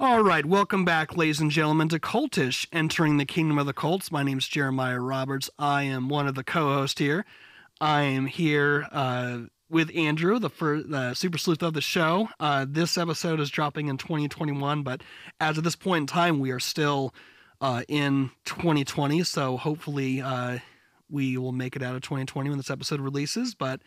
All right, welcome back, ladies and gentlemen, to Cultish, Entering the Kingdom of the Cults. My name is Jeremiah Roberts. I am one of the co-hosts here. I am here with Andrew, the super sleuth of the show. This episode is dropping in 2021, but as of this point in time, we are still in 2020, so hopefully we will make it out of 2020 when this episode releases. But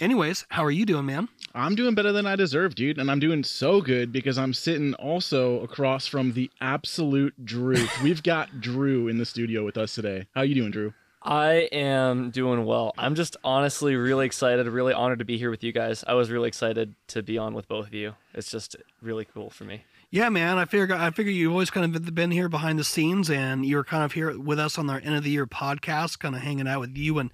anyways, how are you doing, man? I'm doing better than I deserve, dude. And I'm doing so good because I'm sitting also across from the absolute Drew. We've got Drew in the studio with us today. How you doing, Drew? I am doing well. I'm just honestly really excited, really honored to be here with you guys. I was really excited to be on with both of you. It's just really cool for me. Yeah, man. I figure you've always kind of been here behind the scenes, and you're kind of here with us on our end of the year podcast, kind of hanging out with you and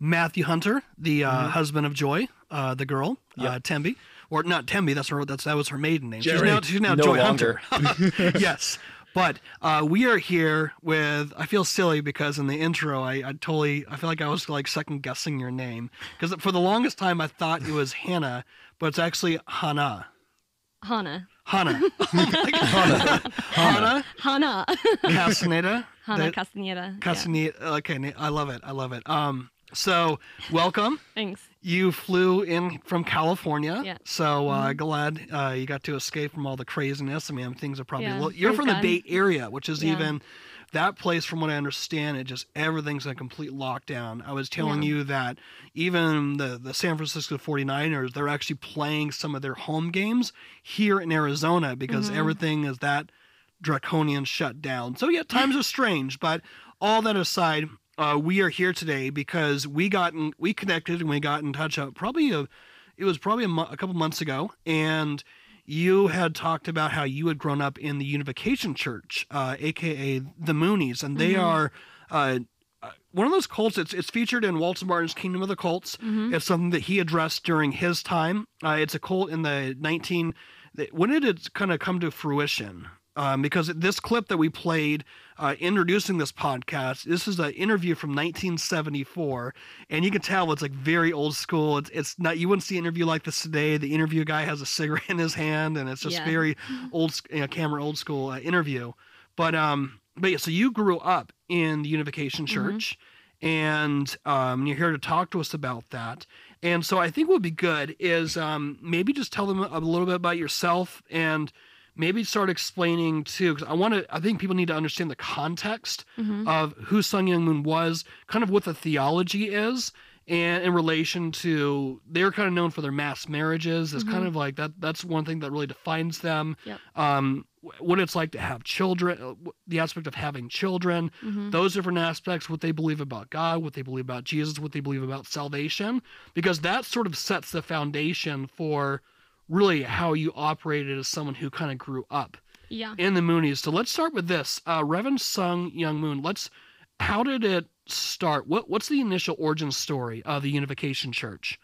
Matthew Hunter, the husband of Joy, the girl, Temby, or not Temby. That was her maiden name. Jerry. She's now no Joy longer. Hunter. Yes. But we are here with, I feel silly because in the intro, I feel like I was like second guessing your name, because for the longest time I thought it was Hannah, but it's actually Hana. Hana. Castaneda. Hana Castaneda. Castaneda. Yeah. Okay, I love it. So welcome. Thanks. You flew in from California, so glad you got to escape from all the craziness. I mean, things are probably you're from the Bay Area, which is even that place, from what I understand, it just everything's a complete lockdown. I was telling you that even the San Francisco 49ers, they're actually playing some of their home games here in Arizona because everything is that draconian shut down. So yeah, times are strange, but all that aside, we are here today because we connected and we got in touch. It was probably a couple months ago, and you had talked about how you had grown up in the Unification Church, aka the Moonies, and they are one of those cults. It's featured in Walter Martin's Kingdom of the Cults. It's something that he addressed during his time. It's a cult in the when did it kind of come to fruition? Because this clip that we played introducing this podcast, this is an interview from 1974, and you can tell it's like very old school. It's not, you wouldn't see an interview like this today. The interview guy has a cigarette in his hand, and it's just very old, camera old school interview. But yeah, so you grew up in the Unification Church, and you're here to talk to us about that. And so I think what would be good is maybe just tell them a little bit about yourself and maybe start explaining too, because I think people need to understand the context of who Sun Myung Moon was, kind of what the theology is, and in relation to, they're kind of known for their mass marriages. It's kind of like that's one thing that really defines them. Yep. What it's like to have children, the aspect of having children, those different aspects, what they believe about God, what they believe about Jesus, what they believe about salvation, because that sort of sets the foundation for really how you operated as someone who kind of grew up in the Moonies. So let's start with this. Reverend Sun Myung Moon, how did it start? What's the initial origin story of the Unification Church?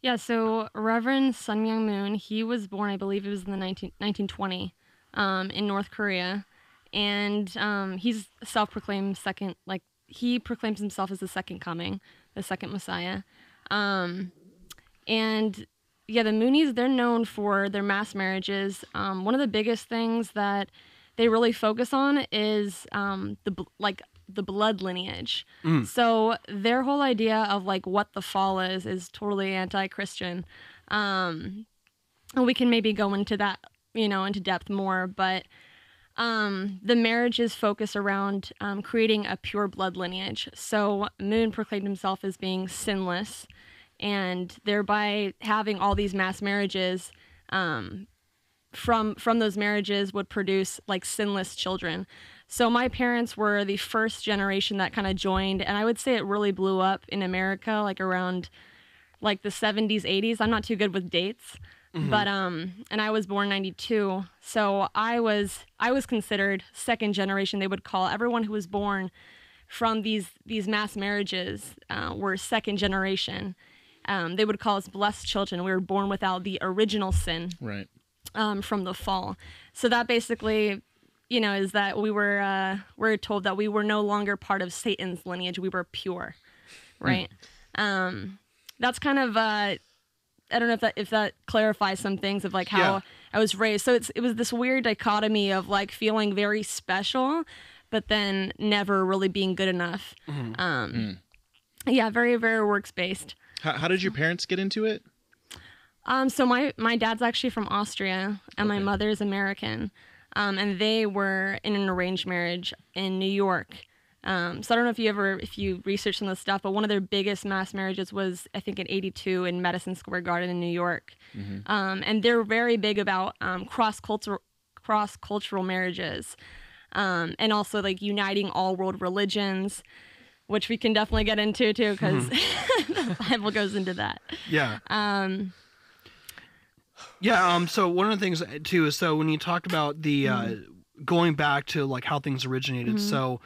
Yeah, so Reverend Sun Myung Moon, he was born, I believe it was in the 1920 in North Korea. And he's self-proclaimed he proclaims himself as the second coming, the second Messiah. Yeah, the Moonies, they're known for their mass marriages. One of the biggest things that they really focus on is the blood lineage. So their whole idea of like what the fall is totally anti-Christian. And we can maybe go into that, into depth more, but the marriage is focused around creating a pure blood lineage. So Moon proclaimed himself as being sinless, and thereby having all these mass marriages, from those marriages would produce like sinless children. So my parents were the first generation that kind of joined, and I would say it really blew up in America, like around like the 70s, 80s. I'm not too good with dates, but and I was born 92, so I was considered second generation. They would call everyone who was born from these mass marriages were second generation. They would call us blessed children. We were born without the original sin, right? From the fall. So that basically, is that we're told that we were no longer part of Satan's lineage. We were pure, right? That's kind of I don't know if that clarifies some things of like how I was raised. So it was this weird dichotomy of like feeling very special, but then never really being good enough. Mm-hmm. Yeah, very, very works based. How did your parents get into it? So my dad's actually from Austria and my mother's American. And they were in an arranged marriage in New York. So I don't know if you researched some of this stuff, but one of their biggest mass marriages was, I think, in '82 in Madison Square Garden in New York. Mm-hmm. And they're very big about cross-cultural marriages, and also like uniting all world religions, which we can definitely get into too, because the Bible goes into that. Yeah. So one of the things too is, so when you talked about the going back to like how things originated, so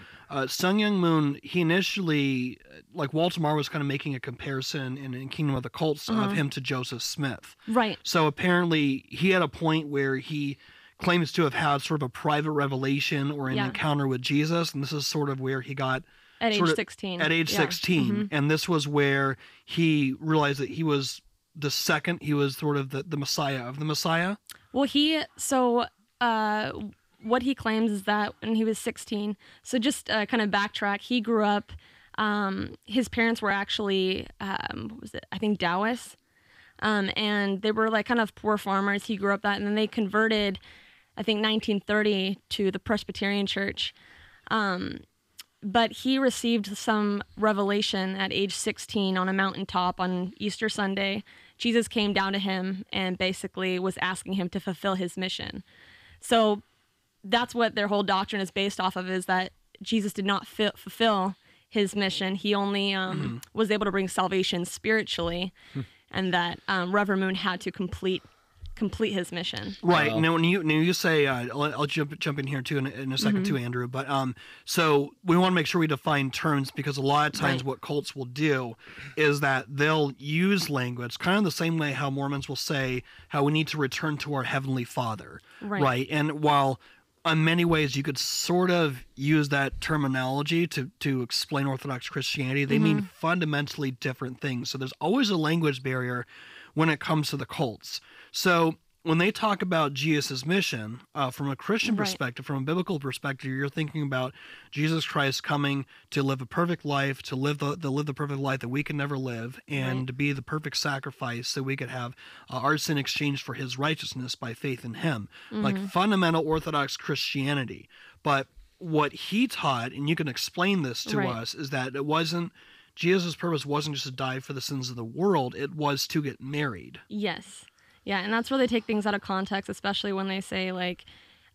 Sun Myung Moon, he initially, like Walter Martin was kind of making a comparison in Kingdom of the Cults of him to Joseph Smith. Right. So apparently he had a point where he claims to have had sort of a private revelation or an encounter with Jesus, and this is sort of where he got at age 16. At age 16, and this was where he realized that he was the Messiah of the Messiah. Well, what he claims is that when he was 16, so just kind of backtrack, he grew up, his parents were actually, I think Taoists, and they were like kind of poor farmers. He grew up that, and then they converted, I think 1930, to the Presbyterian Church. But he received some revelation at age 16 on a mountaintop on Easter Sunday. Jesus came down to him and basically was asking him to fulfill his mission. So that's what their whole doctrine is based off of, is that Jesus did not fulfill his mission. He only was able to bring salvation spiritually, and that Reverend Moon had to complete his mission. Right. Now, when you say, I'll jump in here too in a second too, Andrew, but so we want to make sure we define terms, because a lot of times what cults will do is that they'll use language kind of the same way how Mormons will say how we need to return to our Heavenly Father. Right. Right? And while in many ways you could sort of use that terminology to explain Orthodox Christianity, they mean fundamentally different things. So there's always a language barrier when it comes to the cults. So when they talk about Jesus' mission, from a Christian perspective, from a biblical perspective, you're thinking about Jesus Christ coming to live a perfect life, to live the perfect life that we can never live, and to be the perfect sacrifice so we could have our sin exchanged for his righteousness by faith in him. Like fundamental Orthodox Christianity. But what he taught, and you can explain this to us, is that it wasn't, Jesus' purpose wasn't just to die for the sins of the world, it was to get married. Yes. Yeah, and that's where they take things out of context, especially when they say, like,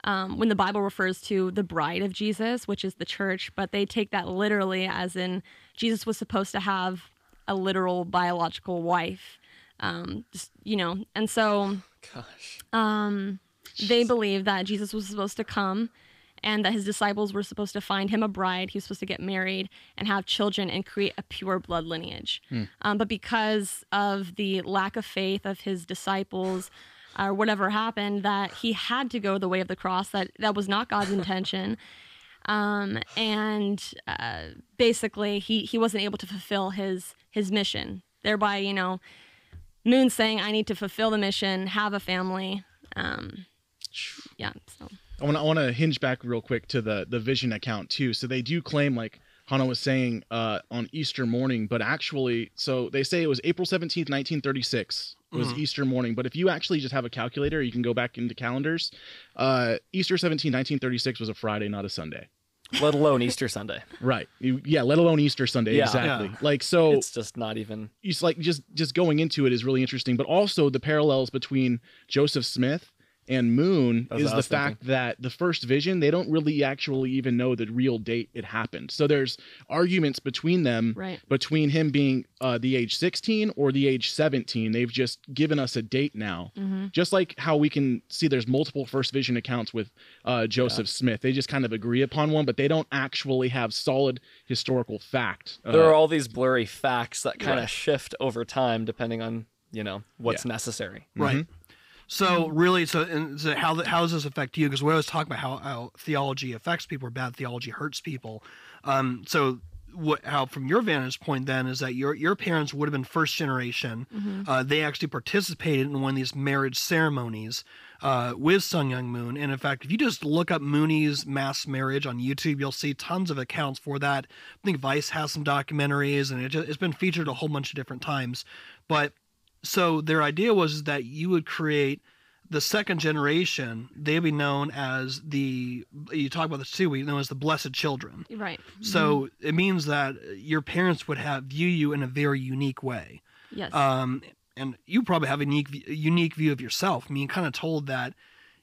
when the Bible refers to the bride of Jesus, which is the church, but they take that literally as in Jesus was supposed to have a literal biological wife, and so they believe that Jesus was supposed to come and that his disciples were supposed to find him a bride. He was supposed to get married and have children and create a pure blood lineage. But because of the lack of faith of his disciples or whatever happened, that he had to go the way of the cross, that was not God's intention. Basically, he wasn't able to fulfill his mission. Thereby, Moon saying, I need to fulfill the mission, have a family. I want to hinge back real quick to the vision account too. So they do claim, like Hana was saying, on Easter morning, but actually, so they say it was April 17th, 1936 was Easter morning. But if you actually just have a calculator, you can go back into calendars. Easter 17, 1936 was a Friday, not a Sunday. Let alone Easter Sunday. Right. Yeah. Let alone Easter Sunday. Yeah, exactly. Yeah. Like, so it's just not even, it's like just going into it is really interesting, but also the parallels between Joseph Smith and Moon is the fact that the first vision, they don't really actually even know the real date it happened. So there's arguments between them, between him being the age 16 or the age 17. They've just given us a date now. Just like how we can see there's multiple first vision accounts with Joseph Smith. They just kind of agree upon one, but they don't actually have solid historical fact. There are all these blurry facts that kind of shift over time depending on, what's necessary. Right. So really, so how does this affect you? Because we always talk about how theology affects people, or bad theology hurts people. So how from your vantage point then is that your parents would have been first generation. Mm-hmm. They actually participated in one of these marriage ceremonies with Sun Myung Moon. And in fact, if you just look up Moonies mass marriage on YouTube, you'll see tons of accounts for that. I think Vice has some documentaries, and it's been featured a whole bunch of different times. But so their idea was that you would create the second generation. They'd be known as the, you talk about this too, we know as the blessed children. Right. So mm-hmm. it means that your parents would view you in a very unique way. Yes. And you probably have a unique view of yourself. I mean, kind of told that,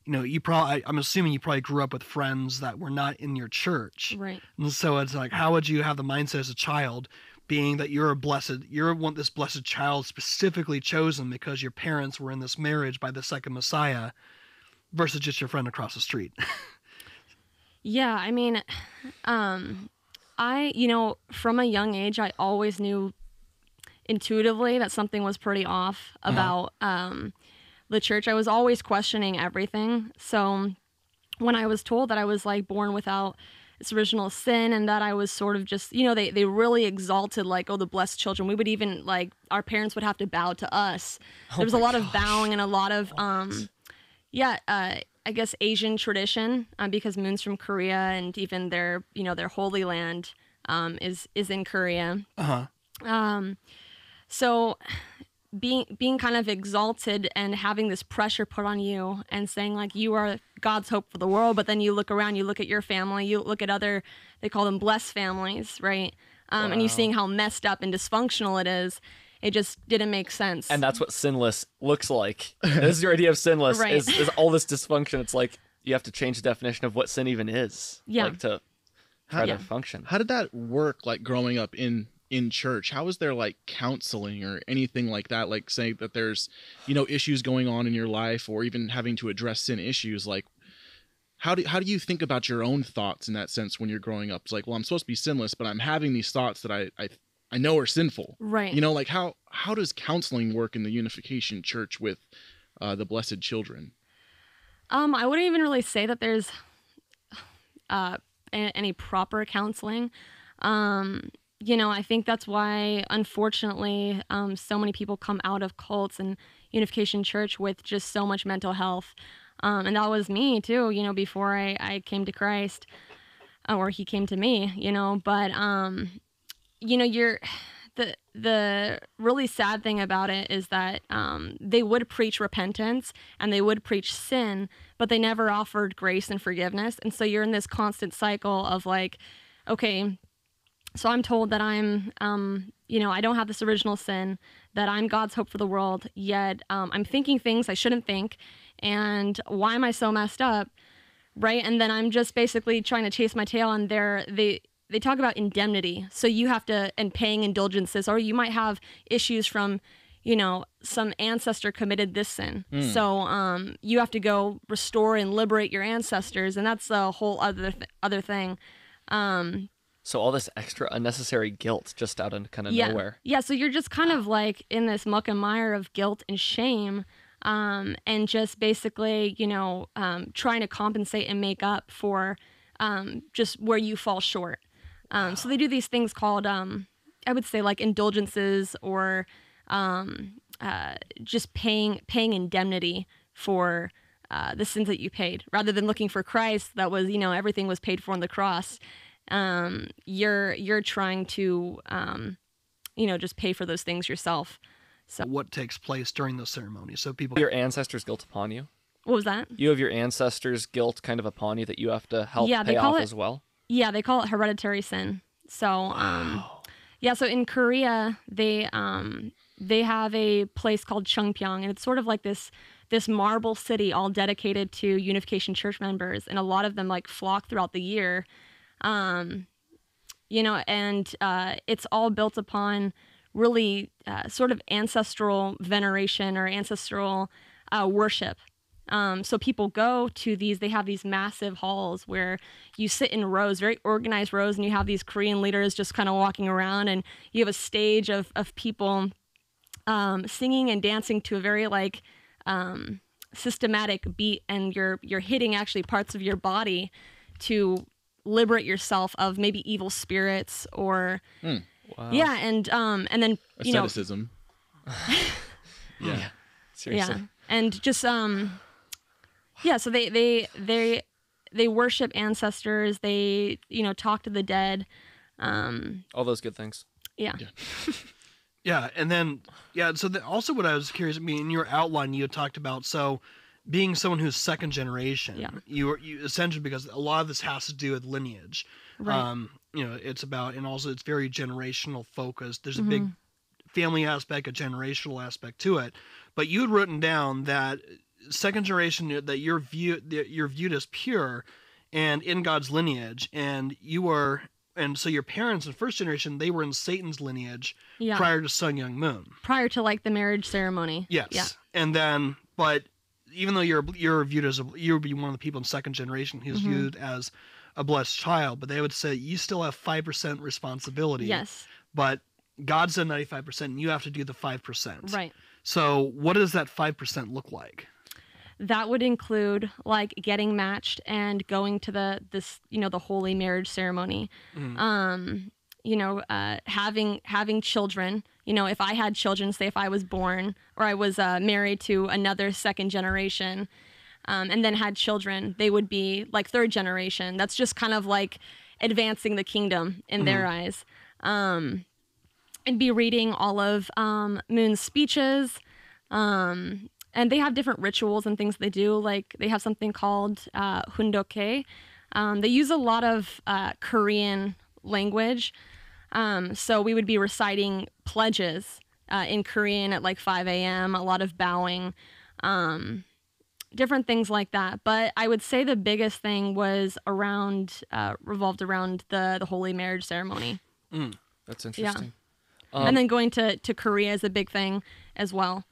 you know, I'm assuming you probably grew up with friends that were not in your church. Right. And so it's like, how would you have the mindset as a child, being that you're this blessed child specifically chosen because your parents were in this marriage by the second Messiah, versus just your friend across the street? Yeah, I mean, from a young age, I always knew intuitively that something was pretty off about the church. I was always questioning everything. So when I was told that I was like born without this original sin, and that I was sort of just, you know, they really exalted like, oh, the blessed children. We would even like, our parents would have to bow to us. Oh, there was a lot of bowing and a lot of I guess Asian tradition, because Moon's from Korea, and even their, you know, their Holy Land is in Korea. So being kind of exalted and having this pressure put on you and saying like, you are God's hope for the world, but then you look around, you look at your family, you look at other, they call them blessed families, right? Wow. And you're seeing how messed up and dysfunctional it is. It just didn't make sense. And that's what sinless looks like. This is your idea of sinless, right? is all this dysfunction. It's like you have to change the definition of what sin even is, like to try to function. How did that work, like growing up in church? How is there like counseling or anything like that, like saying that there's, you know, issues going on in your life, or even having to address sin issues? Like, how do you think about your own thoughts in that sense when you're growing up? It's like, well, I'm supposed to be sinless, but I'm having these thoughts that I know are sinful. Right. You know, like how does counseling work in the Unification Church with the blessed children? I wouldn't even really say that there's any proper counseling. You know, I think that's why, unfortunately, so many people come out of cults and Unification Church with just so much mental health. And that was me, too, you know, before I came to Christ, or he came to me, you know. But, you know, the really sad thing about it is that they would preach repentance and they would preach sin, but they never offered grace and forgiveness. And so you're in this constant cycle of like, okay, so I'm told that I'm, you know, I don't have this original sin, that I'm God's hope for the world, yet I'm thinking things I shouldn't think, and why am I so messed up, right? And then I'm just basically trying to chase my tail, and they talk about indemnity. So you have to, and paying indulgences, or you might have issues from, you know, some ancestor committed this sin. Mm. So you have to go restore and liberate your ancestors, and that's a whole other thing. So all this extra unnecessary guilt just out of kind of nowhere. Yeah, so you're just kind of like in this muck and mire of guilt and shame, and just basically, you know, trying to compensate and make up for just where you fall short. So they do these things called, I would say, like indulgences, or just paying indemnity for the sins that you paid, rather than looking for Christ. That was, you know, everything was paid for on the cross. You're trying to, you know, just pay for those things yourself. So what takes place during those ceremonies? So people, your ancestors' guilt upon you. What was that? You have your ancestors' guilt kind of upon you that you have to help pay off as well. Yeah. They call it hereditary sin. So, yeah, so in Korea, they have a place called Cheongpyeong, and it's sort of like this marble city all dedicated to Unification Church members. And a lot of them like flock throughout the year. You know, and it's all built upon really sort of ancestral veneration or ancestral worship. So people go to these, they have these massive halls where you sit in rows, very organized rows, and you have these Korean leaders just kind of walking around, and you have a stage of people singing and dancing to a very like systematic beat, and you're hitting actually parts of your body to liberate yourself of maybe evil spirits or yeah, and then asceticism. Yeah, seriously. Yeah, and just yeah. So they worship ancestors. They talk to the dead. All those good things. Yeah. Yeah. Yeah, and then so also what I was curious, I mean, in your outline you had talked about being someone who's second generation, you essentially, because a lot of this has to do with lineage, right. It's about, and also it's very generational focused. There's a big family aspect, a generational aspect to it. But you had written down that second generation, that you're viewed as pure and in God's lineage, and you were. And so your parents in first generation, they were in Satan's lineage prior to Sun Myung Moon. Prior to like the marriage ceremony. Yes. Yeah. And then, but even though you're viewed as, you would be one of the people in second generation who's viewed as a blessed child, but they would say you still have 5% responsibility. Yes. But God's at 95% and you have to do the 5%. Right. So what does that 5% look like? That would include like getting matched and going to the holy marriage ceremony, having children. If I had children, say if I was born or I was married to another second generation, and then had children, they would be like third generation. That's just kind of like advancing the kingdom in their eyes. And be reading all of Moon's speeches. And they have different rituals and things they do. Like they have something called Hundoke. They use a lot of Korean language. So we would be reciting pledges in Korean at like 5 a.m., a lot of bowing, different things like that. But I would say the biggest thing was revolved around the holy marriage ceremony. That's interesting. Yeah. And then going to Korea is a big thing as well.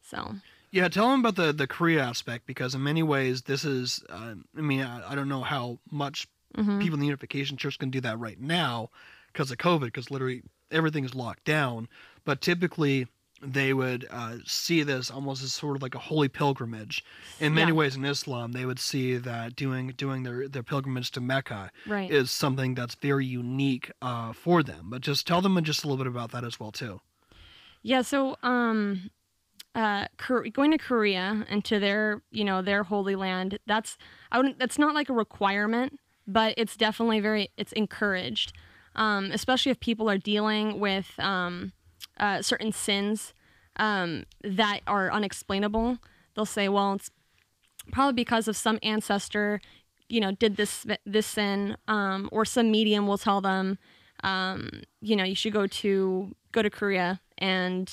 So... Yeah, tell them about the Korea aspect, because in many ways this is, I don't know how much people in the Unification Church can do that right now because of COVID, because literally everything is locked down. But typically they would see this almost as sort of like a holy pilgrimage. In many ways in Islam, they would see that doing their pilgrimage to Mecca is something that's very unique for them. But just tell them just a little bit about that as well, too. Yeah, so... going to Korea and to their, their holy land, that's not like a requirement, but it's definitely it's encouraged, especially if people are dealing with certain sins that are unexplainable. They'll say, well, it's probably because of some ancestor, did this sin, or some medium will tell them, you should go to Korea and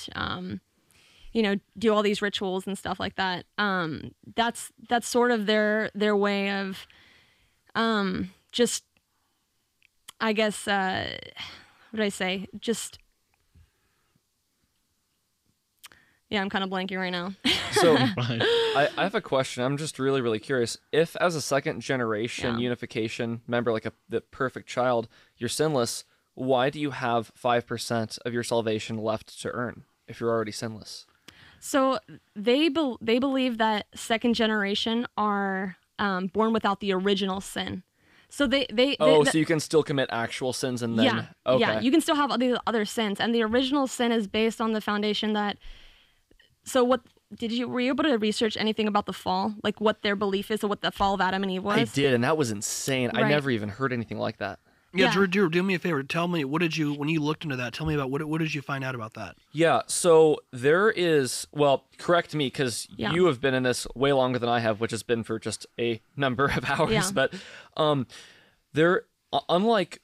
do all these rituals and stuff like that. That's sort of their way of, just, I guess, what did I say? Just, yeah, I'm kind of blanking right now. So I have a question. I'm just really, really curious. If as a second generation Unification member, like the perfect child, you're sinless, why do you have 5% of your salvation left to earn if you're already sinless? So they believe that second generation are born without the original sin. So so you can still commit actual sins and then... Yeah, okay. Yeah, you can still have other sins. And the original sin is based on the foundation that... So were you able to research anything about the fall? Like what their belief is, or what the fall of Adam and Eve was? I did, and that was insane. Right. I never even heard anything like that. Yeah, yeah. Drew, do me a favor. Tell me, when you looked into that, tell me about what did you find out about that? Yeah, so there is, well, correct me, because you have been in this way longer than I have, which has been for just a number of hours, but there, unlike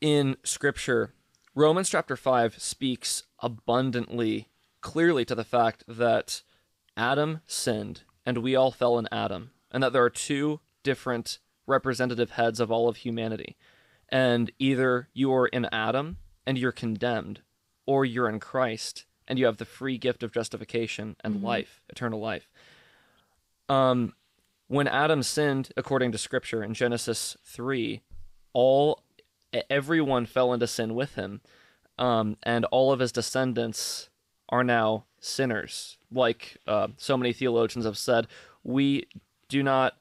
in Scripture, Romans chapter 5 speaks abundantly, clearly to the fact that Adam sinned, and we all fell in Adam, and that there are two different representative heads of all of humanity. And either you're in Adam and you're condemned, or you're in Christ and you have the free gift of justification and life, eternal life. When Adam sinned, according to Scripture in Genesis 3, everyone fell into sin with him, and all of his descendants are now sinners. Like so many theologians have said, we do not...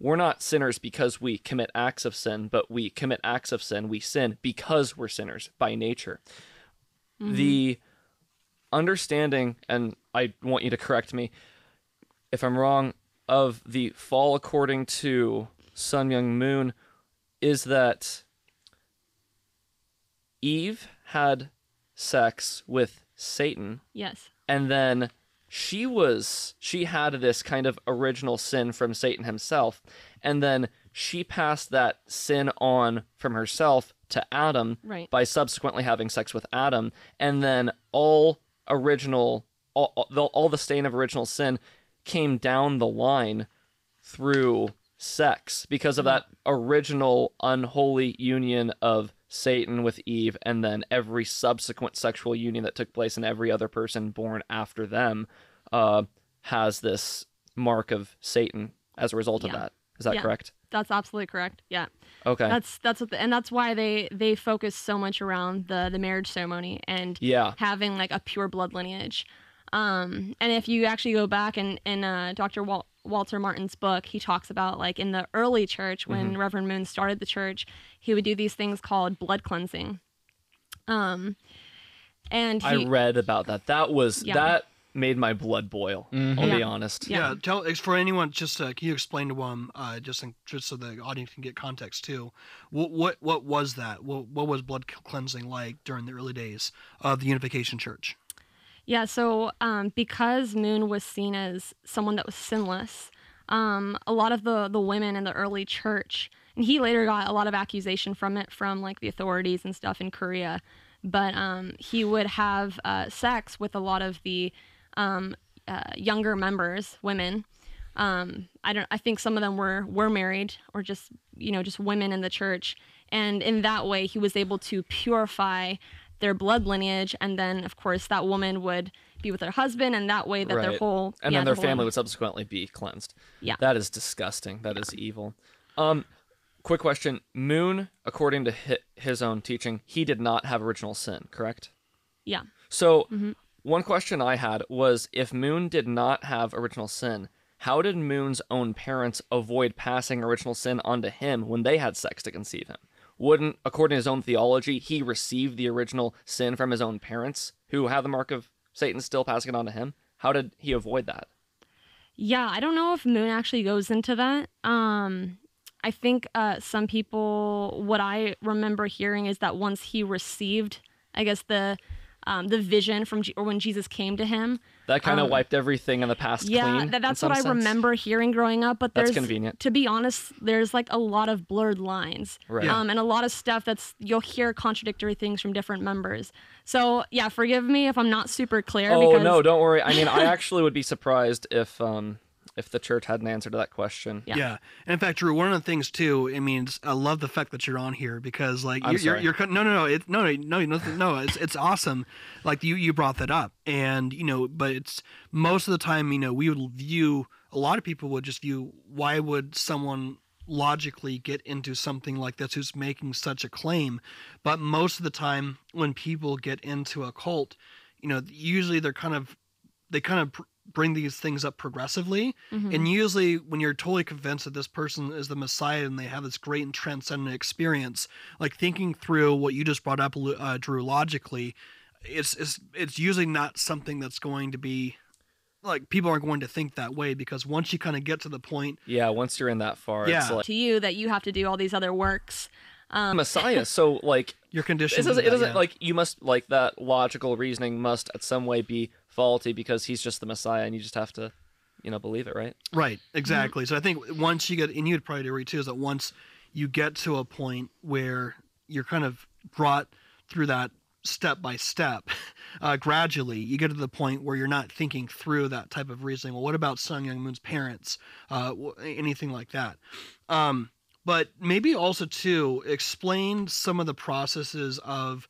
we're not sinners because we commit acts of sin, but we commit acts of sin, we sin because we're sinners by nature. Mm-hmm. The understanding, and I want you to correct me if I'm wrong, of the fall according to Sun Myung Moon is that Eve had sex with Satan. Yes. And then she had this kind of original sin from Satan himself, and then she passed that sin on from herself to Adam, right, by subsequently having sex with Adam, and then all the stain of original sin came down the line through sex because of that original unholy union of Satan with Eve, and then every subsequent sexual union that took place, and every other person born after them has this mark of Satan as a result of that. Is that correct? That's absolutely correct. Yeah. Okay. That's what, and that's why they focus so much around the marriage ceremony and having like a pure blood lineage. And if you actually go back in Dr. Walter Martin's book, he talks about like in the early church when Reverend Moon started the church, he would do these things called blood cleansing. I read about that. That made my blood boil. Mm-hmm. I'll be honest. Yeah. For anyone, just can you explain to them just so the audience can get context too? What was that? What was blood cleansing like during the early days of the Unification Church? Yeah, so because Moon was seen as someone that was sinless, a lot of the women in the early church, and he later got a lot of accusation from it from like the authorities and stuff in Korea, but he would have sex with a lot of the younger members, women. I think some of them were married or just women in the church, and in that way he was able to purify their blood lineage, and then of course that woman would be with her husband, and that way that their whole then their family would subsequently be cleansed. Yeah, that is disgusting. That is evil. Quick question: Moon, according to his own teaching, he did not have original sin, correct? Yeah. So one question I had was, if Moon did not have original sin, how did Moon's own parents avoid passing original sin onto him when they had sex to conceive him? Wouldn't, according to his own theology, he receive the original sin from his own parents who have the mark of Satan still passing it on to him? How did he avoid that? Yeah, I don't know if Moon actually goes into that. I think some people, what I remember hearing is that once he received, I guess, the vision from, or when Jesus came to him, that kind of wiped everything in the past clean. Yeah, that's what I remember hearing growing up. But that's convenient. To be honest, there's like a lot of blurred lines, right? Yeah. And a lot of stuff that's, you'll hear contradictory things from different members. So yeah, forgive me if I'm not super clear. Oh, because... no, don't worry. I mean, I actually would be surprised if the church had an answer to that question. Yeah. And in fact, Drew, one of the things too, I mean, I love the fact that you're on here because like it's awesome. Like you brought that up, and but it's most of the time, we would view, a lot of people would just view, why would someone logically get into something like this who's making such a claim? But most of the time when people get into a cult, usually they kind of bring these things up progressively. And usually when you're totally convinced that this person is the Messiah and they have this great and transcendent experience, like thinking through what you just brought up, Drew, logically, it's usually not something that's going to be like, people aren't going to think that way, because once you kind of get to the point. Yeah. Once you're in that far, it's like, to you that you have to do all these other works. Messiah. So like your condition, it doesn't like, you must, like, that logical reasoning must at some way be faulty because he's just the Messiah, and you just have to, believe it, right? Right, exactly. So I think once you get, and you'd probably agree too, is that once you get to a point where you're kind of brought through that step by step, gradually, you get to the point where you're not thinking through that type of reasoning. Well, what about Sun Myung Moon's parents? Anything like that. But maybe also too, explain some of the processes of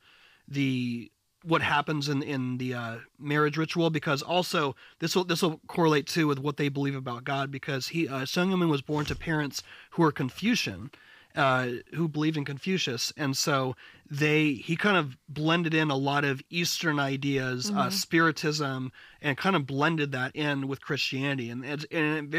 what happens in the marriage ritual, because also this will correlate too with what they believe about God, because Sun Myung Moon was born to parents who are Confucian, who believed in Confucius. And so he kind of blended in a lot of Eastern ideas, mm-hmm. Spiritism, and kind of blended that in with Christianity. And in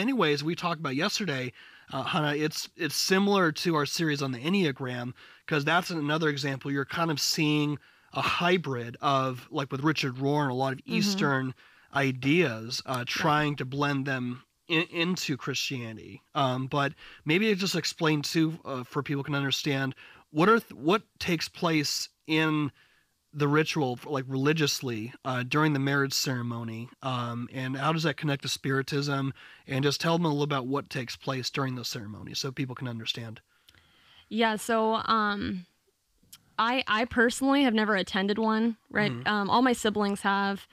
many ways, we talked about yesterday, Hana, it's similar to our series on the Enneagram, because that's another example. You're kind of seeing a hybrid of, like with Richard Rohr and a lot of Eastern mm-hmm. ideas, trying to blend them into Christianity. But maybe just explain too, for people can understand what takes place in the ritual, like religiously, during the marriage ceremony, and how does that connect to Spiritism, and just tell them a little about what takes place during those ceremonies so people can understand. Yeah. So, I personally have never attended one, right? Mm-hmm. All my siblings have.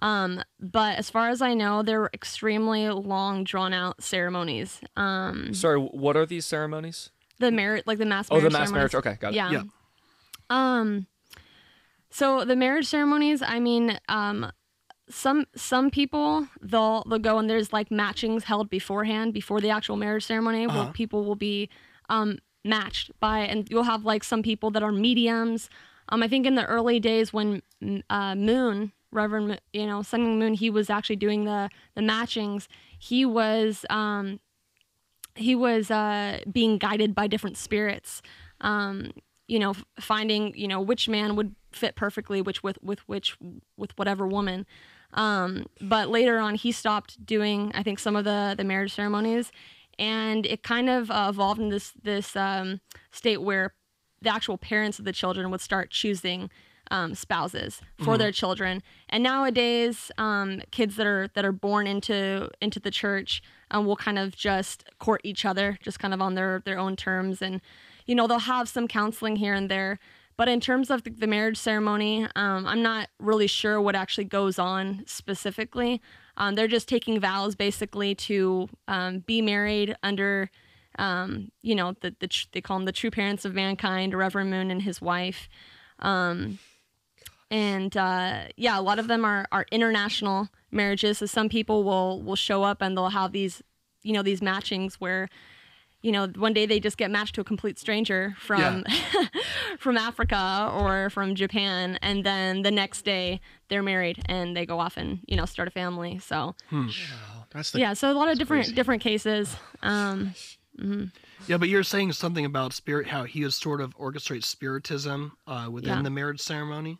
But as far as I know, they're extremely long, drawn-out ceremonies. Sorry, what are these ceremonies? The mass marriage. Oh, the mass ceremonies. Marriage. Okay, got it. Yeah. So the marriage ceremonies. I mean, some people they'll go, and there's like matchings held beforehand before the actual marriage ceremony, where people will be matched by, and you'll have like some people that are mediums. I think in the early days when Moon. Reverend, Sun Myung Moon, he was actually doing the matchings. He was being guided by different spirits, finding, which man would fit perfectly, with whatever woman. But later on, he stopped doing, I think, some of the marriage ceremonies, and it kind of evolved in this state where the actual parents of the children would start choosing spouses for mm-hmm. their children. And nowadays, kids that are born into the church will kind of just court each other, just kind of on their own terms. And, they'll have some counseling here and there. But in terms of the marriage ceremony, I'm not really sure what actually goes on specifically. They're just taking vows basically to be married under, they call them the true parents of mankind, Reverend Moon and his wife. A lot of them are international marriages. So some people will show up and they'll have these, these matchings where, one day they just get matched to a complete stranger from from Africa or from Japan, and then the next day they're married and they go off and start a family. So so a lot of different cases. Mm-hmm. Yeah, but you're saying something about spirit, how he is sort of orchestrates Spiritism within the marriage ceremony.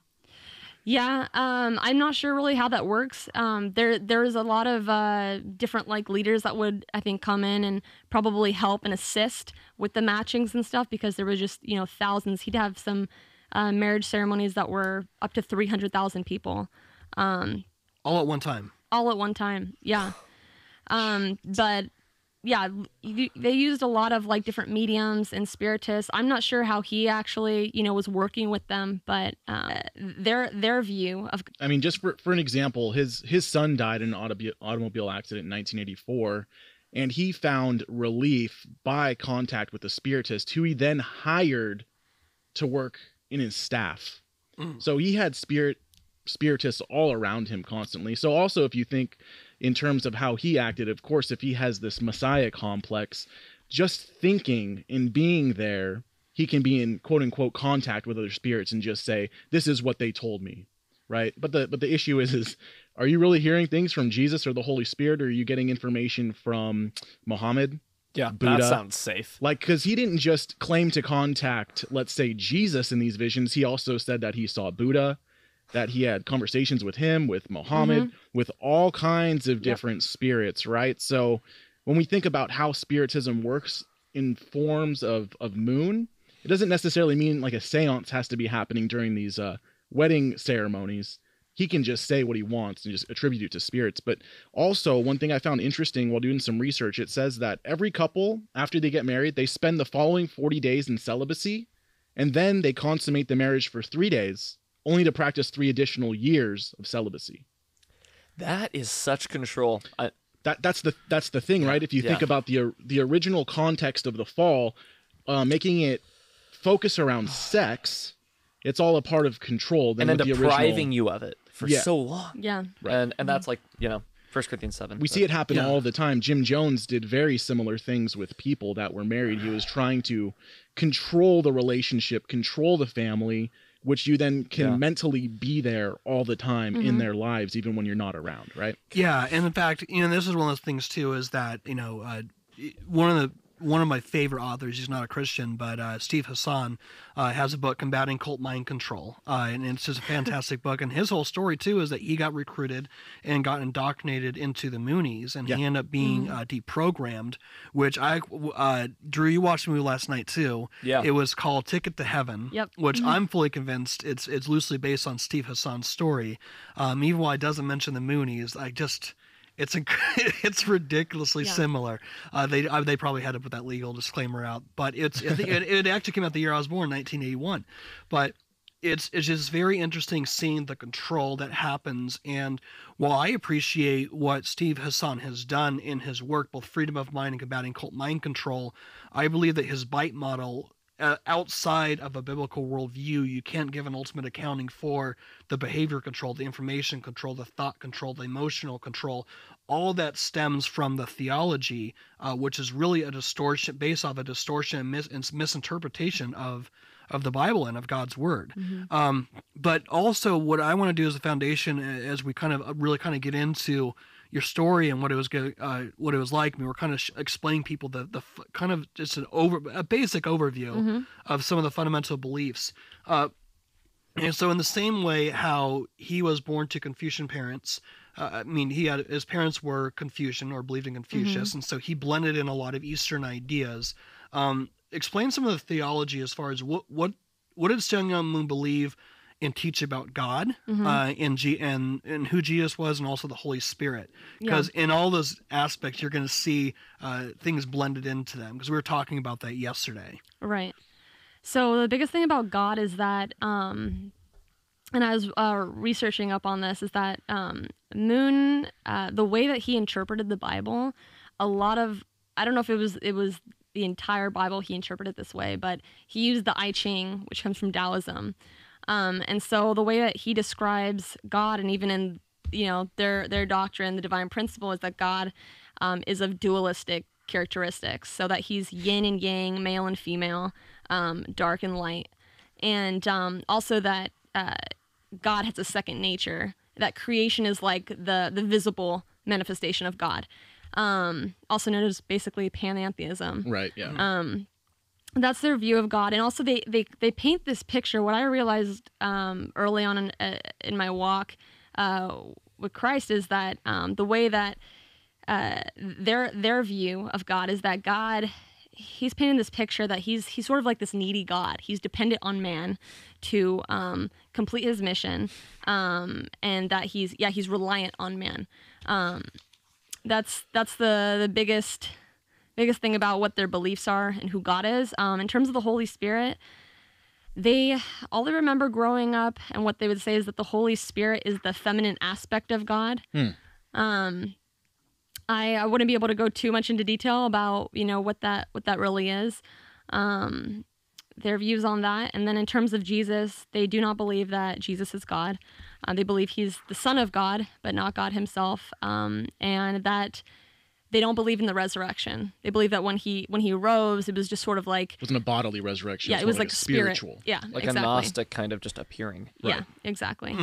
Yeah, I'm not sure really how that works. There's a lot of different like leaders that would, I think, come in and probably help and assist with the matchings and stuff, because there was just thousands. He'd have some marriage ceremonies that were up to 300,000 people. All at one time. All at one time. Yeah, but. Yeah, they used a lot of like different mediums and spiritists. I'm not sure how he actually, was working with them, but their view of. I mean, just for an example, his son died in an automobile accident in 1984, and he found relief by contact with a spiritist who he then hired to work in his staff. Mm. So he had spiritists all around him constantly. So also, if you think in terms of how he acted, of course, if he has this Messiah complex, just thinking and being there, he can be in quote unquote contact with other spirits and just say, this is what they told me. Right. But the issue is are you really hearing things from Jesus or the Holy Spirit? Or are you getting information from Muhammad? Yeah, Buddha. That sounds safe. Like, because he didn't just claim to contact, let's say, Jesus in these visions. He also said that he saw Buddha, that he had conversations with him, with Muhammad, mm-hmm. with all kinds of different spirits, right? So when we think about how Spiritism works in forms of Moon, it doesn't necessarily mean like a seance has to be happening during these wedding ceremonies. He can just say what he wants and just attribute it to spirits. But also, one thing I found interesting while doing some research, it says that every couple, after they get married, they spend the following 40 days in celibacy, and then they consummate the marriage for 3 days, only to practice 3 additional years of celibacy. That is such control. That's the thing, right? If you think about the original context of the fall, making it focus around sex, it's all a part of control. Then depriving you of it for so long. Yeah. Right. And that's like, 1 Corinthians 7. We see it happen all the time. Jim Jones did very similar things with people that were married. He was trying to control the relationship, control the family, which you then can mentally be there all the time in their lives, even when you're not around, right? Yeah, and in fact, you know, this is one of those things too, is that, you know, one of my favorite authors, he's not a Christian, but Steve Hassan has a book, Combating Cult Mind Control. And it's just a fantastic book. And his whole story, too, is that he got recruited and got indoctrinated into the Moonies, and he ended up being deprogrammed, which Drew, you watched the movie last night, too. Yeah. It was called Ticket to Heaven, which I'm fully convinced it's loosely based on Steve Hassan's story. Even while it doesn't mention the Moonies, I just... It's ridiculously similar. They probably had to put that legal disclaimer out, but it actually came out the year I was born, 1981. But it's just very interesting seeing the control that happens. And while I appreciate what Steve Hassan has done in his work, both Freedom of Mind and Combating Cult Mind Control, I believe that his BITE model, outside of a biblical worldview, you can't give an ultimate accounting for the behavior control, the information control, the thought control, the emotional control. All that stems from the theology, which is really a distortion, based off a distortion and misinterpretation of the Bible and of God's word. But also what I want to do as a foundation, as we really get into your story and what it was like. I mean, we're kind of explaining people a basic overview of some of the fundamental beliefs. And so in the same way how he was born to Confucian parents, his parents were Confucian or believed in Confucius. And so he blended in a lot of Eastern ideas. Explain some of the theology as far as what did Sun Myung Moon believe and teach about God and who Jesus was, and also the Holy Spirit. Because in all those aspects, you're going to see things blended into them, because we were talking about that yesterday. Right. So the biggest thing about God is that, and I was researching up on this, is that Moon, the way that he interpreted the Bible, I don't know if it was the entire Bible he interpreted this way, but he used the I Ching, which comes from Taoism. And so the way that he describes God, and even in, you know, their doctrine, the divine principle, is that God is of dualistic characteristics, so that he's yin and yang, male and female, dark and light. And also that God has a second nature, that creation is like the visible manifestation of God. Also known as basically panentheism. Right, yeah. That's their view of God. And also they paint this picture. What I realized early on in my walk with Christ is that the way that their view of God is that God, he's painting this picture that he's sort of like this needy God. He's dependent on man to complete his mission, and that he's reliant on man. That's the biggest thing about what their beliefs are and who God is. In terms of the Holy Spirit, all they remember growing up and what they would say is that the Holy Spirit is the feminine aspect of God. I wouldn't be able to go too much into detail about, you know, what that really is, their views on that. And then in terms of Jesus, they do not believe that Jesus is God. They believe he's the Son of God, but not God himself, and that... They don't believe in the resurrection. They believe that when he rose, it was just sort of like... It wasn't a bodily resurrection. Yeah, it was like a spiritual. Yeah, like exactly. A Gnostic kind of just appearing. Right. Yeah, exactly.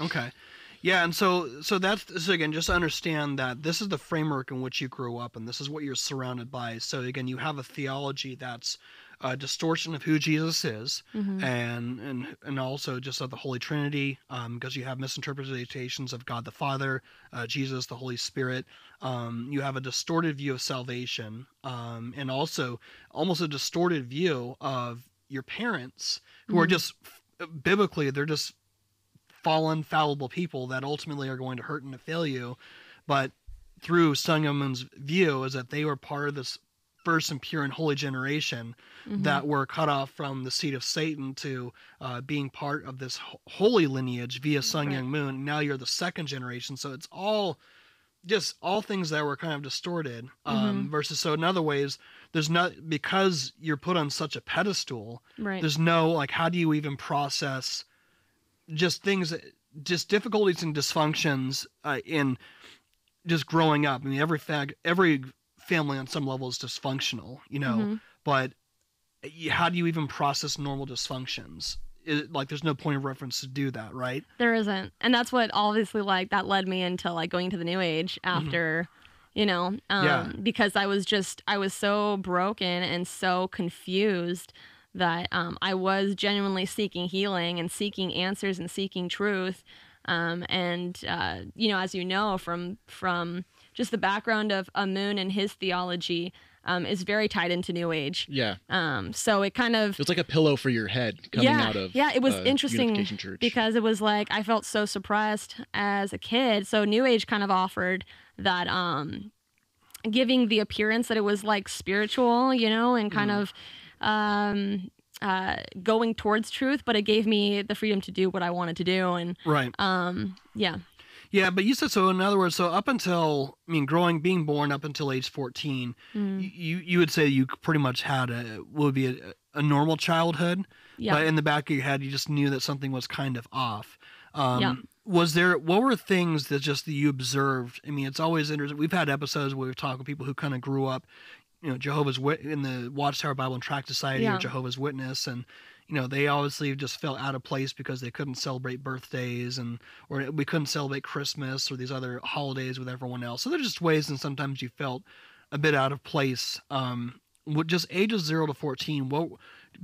Okay. Yeah, and so that's, so again, just understand that this is the framework in which you grew up, and this is what you're surrounded by. So again, you have a theology that's a distortion of who Jesus is, and also just of the Holy Trinity, because you have misinterpretations of God the Father, Jesus, the Holy Spirit. You have a distorted view of salvation, and also almost a distorted view of your parents, who are just, biblically, they're just fallen, fallible people that ultimately are going to hurt and to fail you. But through Sun Myung Moon's view is that they were part of this first and pure and holy generation that were cut off from the seed of Satan to being part of this holy lineage via Sun Myung Moon. Now you're the second generation. So it's all things that were kind of distorted, versus, so in other ways, there's not, because you're put on such a pedestal, there's no, like, how do you even process just difficulties and dysfunctions in just growing up, I mean, every family on some level is dysfunctional, you know, mm-hmm. but how do you even process normal dysfunctions? Like, there's no point of reference to do that, right? There isn't. And that's what obviously, like, that led me into, like, going to the New Age after, mm-hmm. you know, because I was so broken and so confused that I was genuinely seeking healing and seeking answers and seeking truth. You know, as you know, from just the background of a Moon and his theology is very tied into New Age. Yeah. So it kind of... It's like a pillow for your head coming out of it was interesting Unification Church. Because it was like, I felt so suppressed as a kid. So New Age kind of offered that... giving the appearance that it was like spiritual, you know, and kind of... going towards truth, but it gave me the freedom to do what I wanted to do. And right. Yeah, but you said, so in other words, so up until, I mean, being born up until age 14, you would say you pretty much had a normal childhood, but in the back of your head, you just knew that something was kind of off. What were things that just you observed? I mean, it's always interesting. We've had episodes where we've talked with people who kind of grew up, you know, Jehovah's in the Watchtower Bible and Tract Society or Jehovah's Witness, and you know, they obviously just felt out of place because they couldn't celebrate birthdays or we couldn't celebrate Christmas or these other holidays with everyone else. So there's just ways, and sometimes you felt a bit out of place. With just ages 0 to 14, what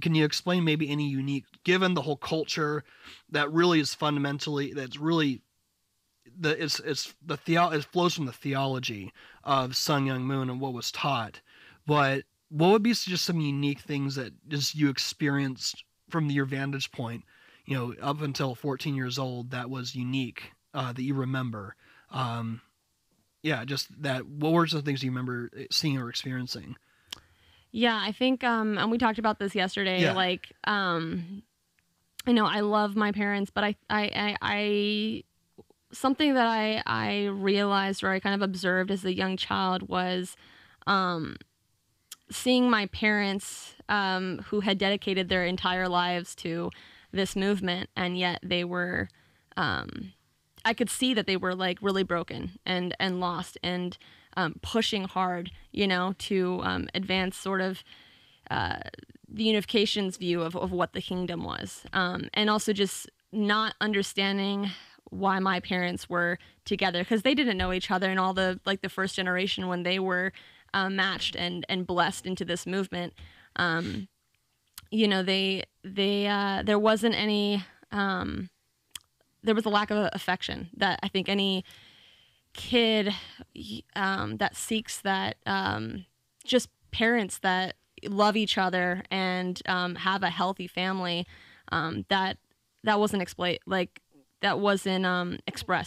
can you explain? Maybe any unique, given the whole culture that really is fundamentally it flows from the theology of Sun Myung Moon and what was taught. But what would be just some unique things that just you experienced from your vantage point, you know, up until 14 years old, that was unique, that you remember? What were some things you remember seeing or experiencing? Yeah, I think, and we talked about this yesterday, like, you know, I love my parents, but I something that I realized, or I kind of observed as a young child, was, seeing my parents who had dedicated their entire lives to this movement, and yet they were I could see that they were like really broken and lost and pushing hard, you know, to advance sort of the Unification's view of what the kingdom was, and also just not understanding why my parents were together, because they didn't know each other, and all the like the first generation when they were matched and blessed into this movement, you know, they there wasn't any there was a lack of affection that I think any kid that seeks that, just parents that love each other and have a healthy family, that wasn't expressed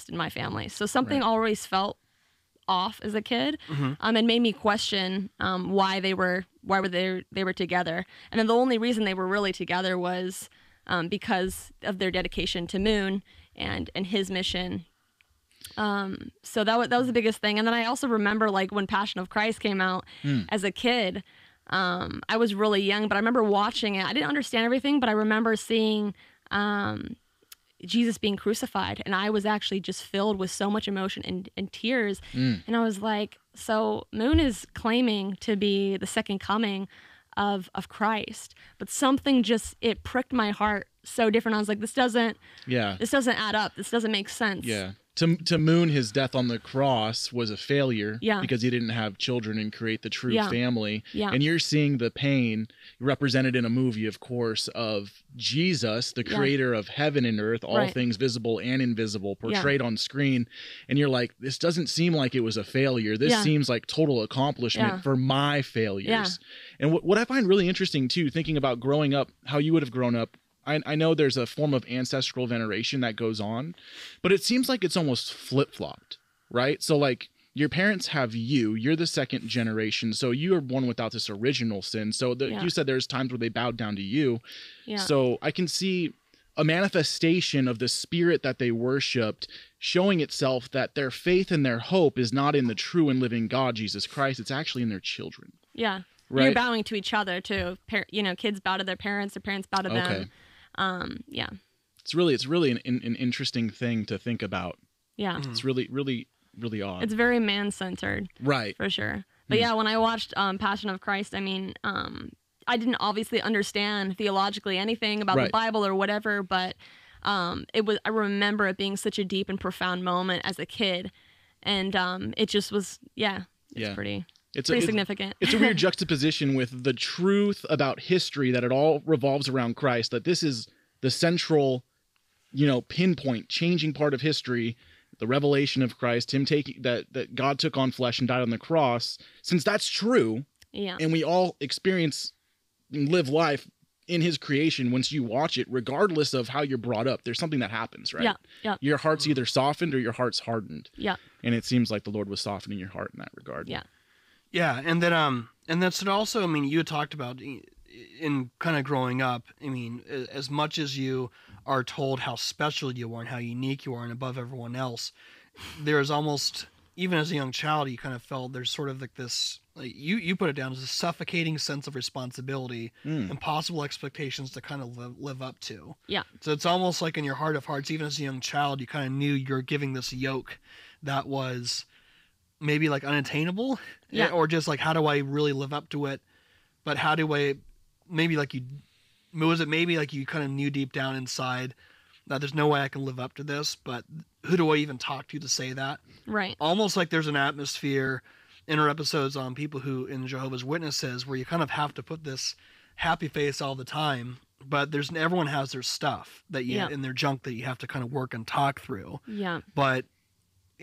in my family. So something always felt off as a kid, and made me question why they were together. And then the only reason they were really together was because of their dedication to Moon and his mission. So that was the biggest thing. And then I also remember, like, when Passion of Christ came out as a kid, I was really young, but I remember watching it. I didn't understand everything, but I remember seeing Jesus being crucified, and I was actually just filled with so much emotion and tears, and I was like, so Moon is claiming to be the second coming of Christ, but something just, it pricked my heart so different. I was like, this doesn't add up, this doesn't make sense. To Moon, his death on the cross was a failure because he didn't have children and create the true family. And you're seeing the pain represented in a movie, of course, of Jesus, the creator of heaven and earth, all things visible and invisible, portrayed on screen. And you're like, this doesn't seem like it was a failure. This seems like total accomplishment for my failures. And what I find really interesting, too, thinking about growing up, how you would have grown up, I know there's a form of ancestral veneration that goes on, but it seems like it's almost flip-flopped, right? So, like, your parents have you're the second generation, so you are born without this original sin. So you said there's times where they bowed down to you. So I can see a manifestation of the spirit that they worshipped showing itself, that their faith and their hope is not in the true and living God, Jesus Christ. It's actually in their children. Right. You're bowing to each other, too. You know, kids bow to their parents bow to them. It's really an interesting thing to think about. It's really really odd. It's very man-centered. Right. For sure. But yeah, when I watched Passion of Christ, I mean, I didn't obviously understand theologically anything about the Bible or whatever, but it was, I remember it being such a deep and profound moment as a kid. And it just was, pretty... It's significant. It's a weird juxtaposition with the truth about history, that it all revolves around Christ, that this is the central, pinpoint, changing part of history, the revelation of Christ, him taking that God took on flesh and died on the cross. Since that's true, and we all experience and live life in his creation, once you watch it, regardless of how you're brought up, there's something that happens, right? Yeah. Your heart's either softened or your heart's hardened. Yeah. And it seems like the Lord was softening your heart in that regard. Yeah. Yeah, and then and that's also, I mean, you talked about in kind of growing up, I mean, as much as you are told how special you are and how unique you are and above everyone else, there is almost, even as a young child, you kind of felt there's sort of like this, like you put it down as a suffocating sense of responsibility, impossible expectations to kind of live up to. Yeah. So it's almost like in your heart of hearts, even as a young child, you kind of knew you're giving this yoke that was... maybe like unattainable, or just like, how do I really live up to it? But how do I, maybe you kind of knew deep down inside that there's no way I can live up to this, but who do I even talk to say that? Right. Almost like there's an atmosphere in our episodes on people who in Jehovah's Witnesses where you kind of have to put this happy face all the time, but everyone has their stuff that you in their junk that you have to kind of work and talk through. Yeah. But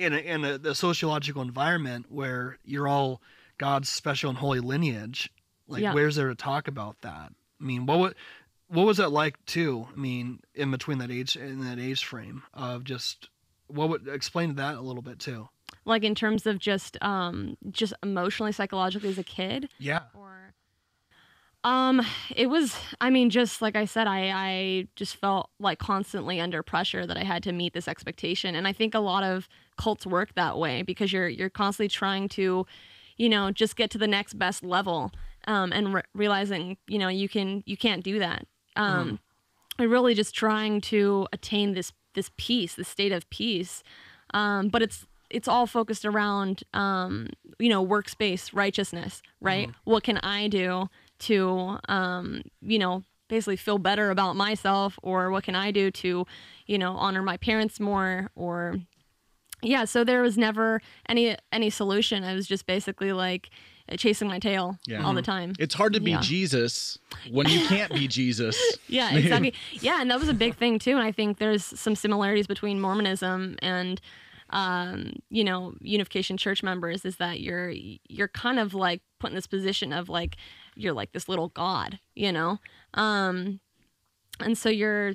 in a sociological environment where you're all God's special and holy lineage, like where's there to talk about that? I mean, what was that like too? I mean, in between that age frame of just explain that a little bit too. Like in terms of just emotionally, psychologically as a kid. Yeah. Or it was, I mean, just like I said, I just felt like constantly under pressure that I had to meet this expectation. And I think a lot of cults work that way because you're constantly trying to, just get to the next best level, and realizing, you can't do that. And really just trying to attain this peace, this state of peace. But it's all focused around, workspace righteousness, right? What can I do to, basically feel better about myself, or what can I do to, honor my parents more, or, so there was never any solution. I was just basically like chasing my tail all the time. It's hard to be Jesus when you can't be Jesus. Yeah, exactly. Yeah. And that was a big thing too. And I think there's some similarities between Mormonism and, Unification Church members, is that you're kind of like put in this position of like, you're like this little God, and so you're,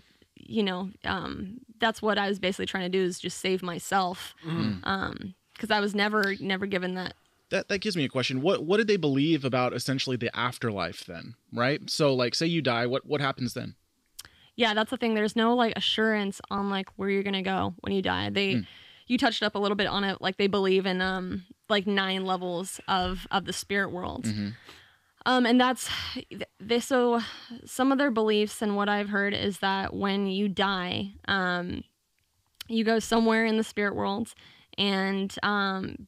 that's what I was basically trying to do, is just save myself. Cause I was never given that. That gives me a question. What did they believe about essentially the afterlife then? Right. So like, say you die, what happens then? Yeah, that's the thing. There's no like assurance on like where you're going to go when you die. You touched up a little bit on it. Like they believe in, like 9 levels of the spirit world. And that's, so some of their beliefs and what I've heard is that when you die, you go somewhere in the spirit world, and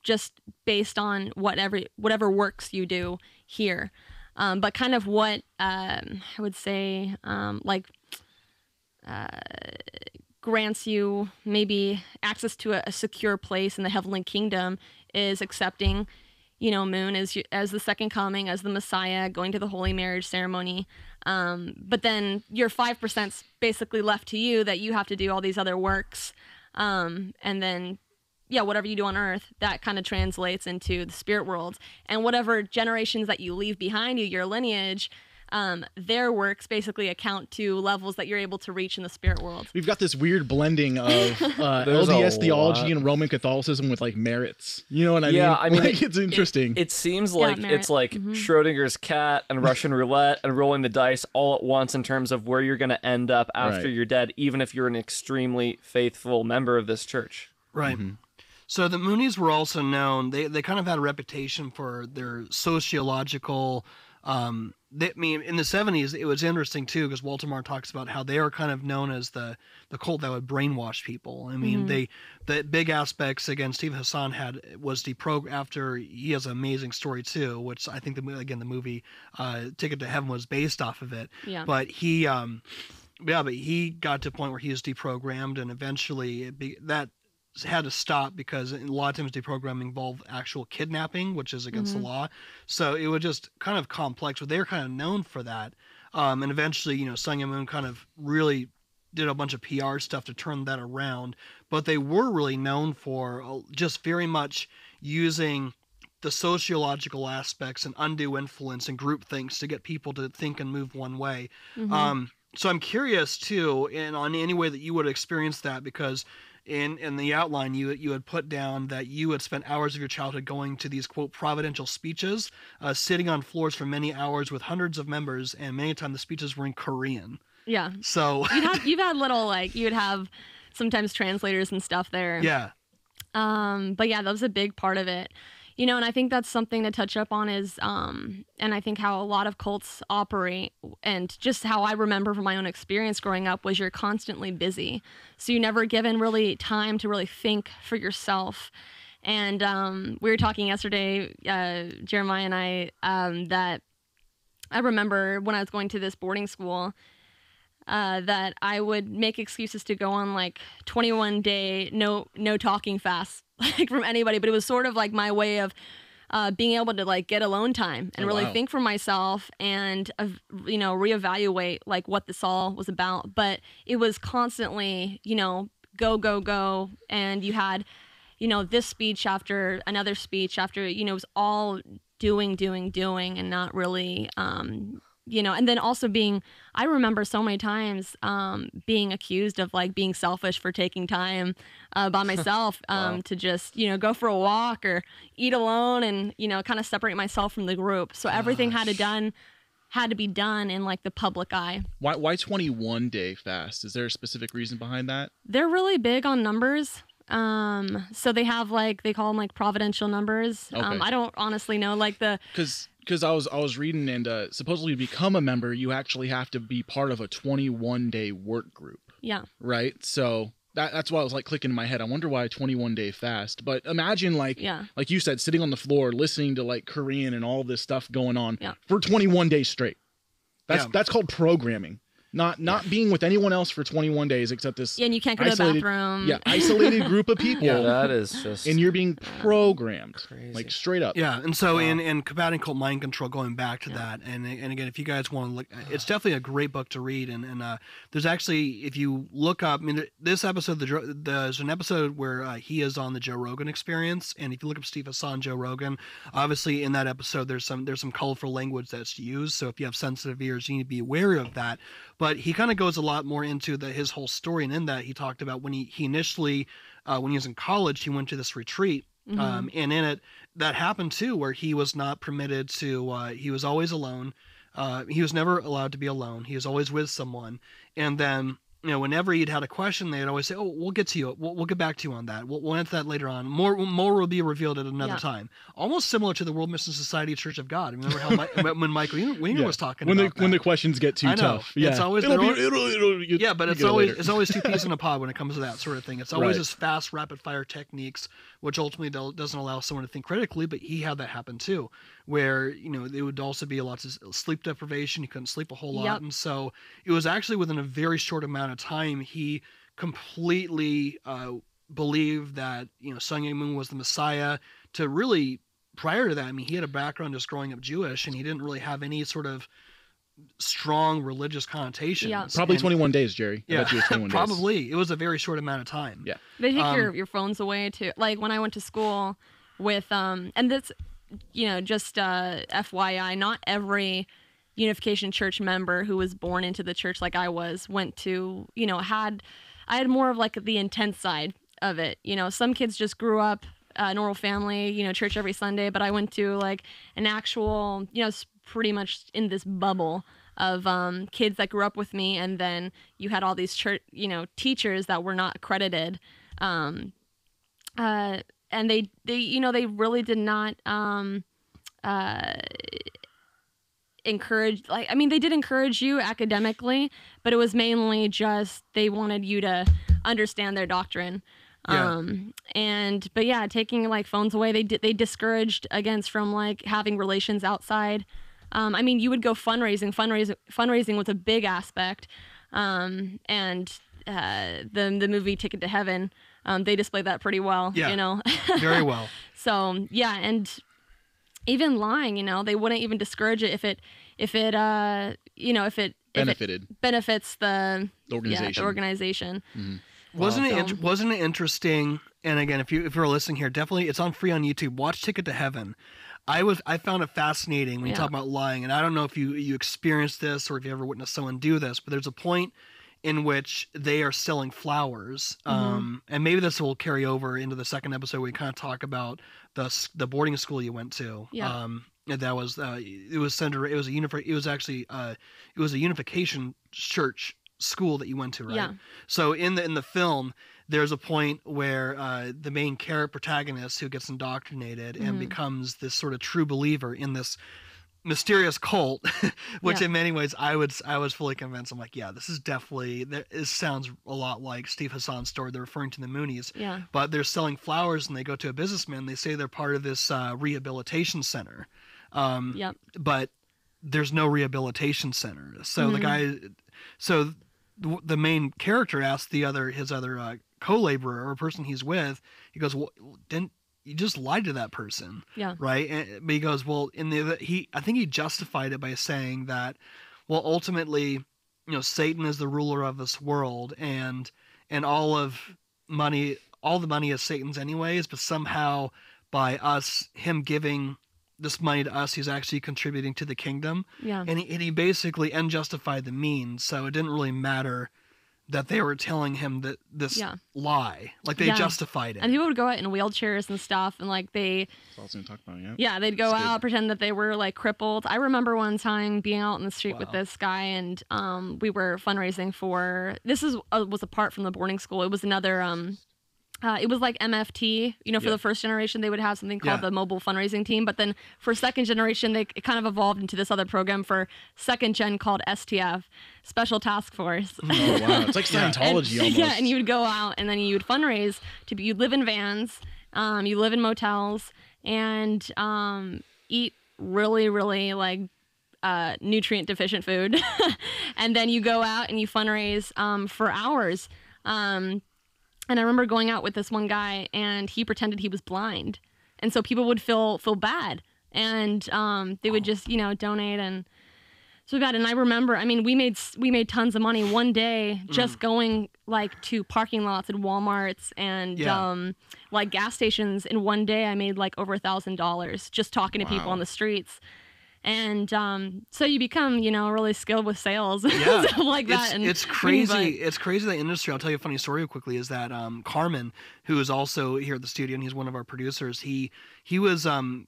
just based on whatever works you do here. But kind of what I would say grants you maybe access to a secure place in the heavenly kingdom is accepting Moon as the second coming, as the Messiah, going to the holy marriage ceremony. But then your 5% basically left to you, that you have to do all these other works. And then, whatever you do on earth, that kind of translates into the spirit world. And whatever generations that you leave behind you, your lineage, their works basically account to levels that you're able to reach in the spirit world. We've got this weird blending of LDS theology and Roman Catholicism with like merits. You know what I mean? Yeah, I mean, like, it's interesting. It seems like it's like Schrodinger's cat and Russian roulette and rolling the dice all at once in terms of where you're going to end up after you're dead, even if you're an extremely faithful member of this church. Right. So the Moonies were also known, they kind of had a reputation for their sociological I mean, in the 70s, it was interesting too, because Walter Martin talks about how they are kind of known as the cult that would brainwash people. I mean, the big aspects, again, Steve Hassan had was after he has an amazing story too, which I think the movie Ticket to Heaven was based off of it. Yeah. But he, but he got to a point where he was deprogrammed, and eventually that had to stop because a lot of times deprogramming involved actual kidnapping, which is against the law. So it was just kind of complex, but they were kind of known for that. And eventually, you know, Sun Myung Moon kind of really did a bunch of PR stuff to turn that around. But they were really known for just very much using the sociological aspects and undue influence and group things to get people to think and move one way. So I'm curious too, and on any way that you would experience that, because in the outline, you had put down that you had spent hours of your childhood going to these, quote, providential speeches, sitting on floors for many hours with hundreds of members, and many times the speeches were in Korean. Yeah. So you'd had little, like, you'd have sometimes translators and stuff there. Yeah. But yeah, that was a big part of it. You know, and I think that's something to touch up on is, and I think how a lot of cults operate, and just how I remember from my own experience growing up, was you're constantly busy. So you're never given really time to really think for yourself. And we were talking yesterday, Jeremiah and I, that I remember when I was going to this boarding school, that I would make excuses to go on like 21-day no talking fast, like, from anybody, but it was sort of like my way of being able to, like, get alone time and really think for myself and, you know, reevaluate, like, what this all was about. But it was constantly, you know, go, go, go. And you had, you know, this speech after another speech after, you know, it was all doing, doing, doing, and not really, you know. And then also being, I remember so many times being accused of, like, being selfish for taking time by myself to just, you know, go for a walk or eat alone and, you know, kind of separate myself from the group. So everything had to be done in, like, the public eye. Why 21-day fast? Is there a specific reason behind that? They're really big on numbers. So they have, like, they call them, like, providential numbers. Okay. I don't honestly know, like, the... Because I was reading, and supposedly to become a member, you actually have to be part of a 21-day work group. Yeah. Right? So that's why I was, like, clicking in my head. I wonder why a 21-day fast. But imagine, like, like you said, sitting on the floor, listening to, like, Korean and all this stuff going on for 21 days straight. That's called programming. Not being with anyone else for 21 days except this. Yeah, and you can't go to the bathroom. Yeah, isolated group of people. Yeah, that is just. And you're being programmed, crazy. Like, straight up. Yeah, and so in Combating Cult Mind Control, going back to that, and again, if you guys want to look, it's definitely a great book to read. And there's actually, if you look up, I mean, this episode, there's an episode where he is on the Joe Rogan Experience, and if you look up Steve Hassan, Joe Rogan, obviously in that episode there's some colorful language that's used. So if you have sensitive ears, you need to be wary of that. But he kind of goes a lot more into his whole story. And in that, he talked about when he initially, when he was in college, he went to this retreat. And in it, that happened too, where he was not permitted to, he was always alone. He was never allowed to be alone. He was always with someone. And then, you know, whenever he'd had a question, they'd always say, "Oh, we'll get to you. We'll get back to you on that. We'll answer that later on. More will be revealed at another time." Almost similar to the World Mission Society Church of God. I remember how when Mike Wiener was talking about that. When the questions get too tough. Yeah, it's always but it's always two peas in a pod when it comes to that sort of thing. It's always this fast, rapid fire techniques, which ultimately doesn't allow someone to think critically. But he had that happen too, where, you know, there would also be lots of sleep deprivation. He couldn't sleep a whole lot, and so it was actually within a very short amount of time he completely believed that, you know, Sun Myung Moon was the Messiah. To really, prior to that, I mean, he had a background just growing up Jewish, and he didn't really have any sort of strong religious connotations. Yeah. Probably 21 days, Jerry. Yeah, I bet you it's 21 probably days. It was a very short amount of time. Yeah, they take your phones away too. Like when I went to school with, and that's, you know, just FYI, not every Unification Church member who was born into the church like I was went to, you know, I had more of like the intense side of it. You know, some kids just grew up normal family, you know, church every Sunday, but I went to like an actual, you know, pretty much in this bubble of kids that grew up with me, and then you had all these church, you know, teachers that were not accredited, and they you know, they really did not encourage, like, I mean, they did encourage you academically, but it was mainly just they wanted you to understand their doctrine. Yeah. But yeah, taking like phones away, they discouraged against from like having relations outside. I mean, you would go fundraising was a big aspect. The movie Ticket to Heaven, they displayed that pretty well, yeah, you know, very well. So yeah. And even lying, you know, they wouldn't even discourage it if it benefits the organization. Yeah, the organization. Mm-hmm. Wasn't it interesting? And again, if you're listening here, definitely it's on free on YouTube. Watch Ticket to Heaven. I found it fascinating when you talk about lying, and I don't know if you experienced this or if you ever witnessed someone do this, but there's a point in which they are selling flowers, and maybe this will carry over into the second episode. We kind of talk about the boarding school you went to. Yeah. That was it was a Unification Church school that you went to, right? Yeah. So in the film, there's a point where the main character protagonist, who gets indoctrinated and becomes this sort of true believer in this mysterious cult, which in many ways I was fully convinced. I'm like, yeah, this is definitely, it sounds a lot like Steve Hassan's story. They're referring to the Moonies, yeah, but they're selling flowers and they go to a businessman and they say they're part of this rehabilitation center. But there's no rehabilitation center. So the main character asked his other co-laborer or person he's with, he goes, well, didn't you just lied to that person? Yeah. Right. But he goes, well, I think he justified it by saying that, well, ultimately, you know, Satan is the ruler of this world, and all the money is Satan's anyways, but somehow by him giving this money to us, he's actually contributing to the kingdom. Yeah. And he basically unjustified the means. So it didn't really matter that they were telling him that this lie, like they justified it. And people would go out in wheelchairs and stuff. And like they'd go out, pretend that they were like crippled. I remember one time being out in the street with this guy, and we were fundraising for, was apart from the boarding school. It was another, it was like MFT, you know, for the first generation, they would have something called the mobile fundraising team. But then for second generation, it kind of evolved into this other program for second gen called STF, Special Task Force. Oh, wow. It's like Scientology almost. Yeah, and you would go out and then you would fundraise. You'd live in vans, you live in motels, and eat really, really like nutrient deficient food. And then you go out and you fundraise for hours. And I remember going out with this one guy, and he pretended he was blind, and so people would feel bad, and they would just, you know, donate, and so bad. And I remember, I mean, we made tons of money one day just going like to parking lots and Walmarts and like gas stations. In one day, I made like over $1,000 just talking to people on the streets. And so you become, you know, really skilled with sales, stuff like that. It's crazy. It's crazy, the industry. I'll tell you a funny story quickly. Is that Carmen, who is also here at the studio, and he's one of our producers. He had some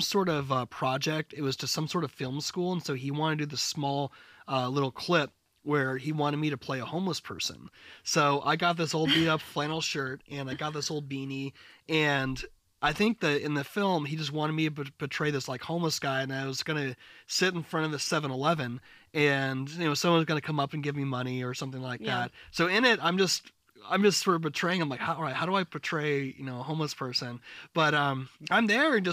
sort of project. It was to some sort of film school, and so he wanted to do this small little clip where he wanted me to play a homeless person. So I got this old beat up flannel shirt, and I got this old beanie, and I think that in the film, he just wanted me to portray this like homeless guy, and I was going to sit in front of the 7-Eleven, and, you know, someone's going to come up and give me money or something like that. So in it, I'm just sort of portraying, I'm like, how do I portray, you know, a homeless person? But I'm there, and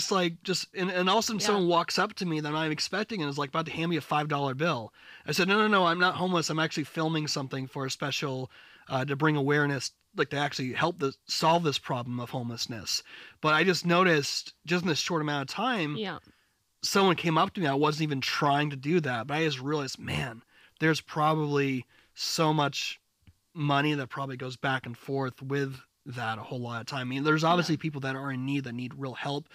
and all of a sudden someone walks up to me that I'm expecting, and is like about to hand me a $5 bill. I said, no, I'm not homeless. I'm actually filming something for a special, to bring awareness, like to actually help solve this problem of homelessness. But I just noticed, just in this short amount of time, someone came up to me. I wasn't even trying to do that, but I just realized, man, there's probably so much money that probably goes back and forth with that a whole lot of time. I mean, there's obviously people that are in need, that need real help.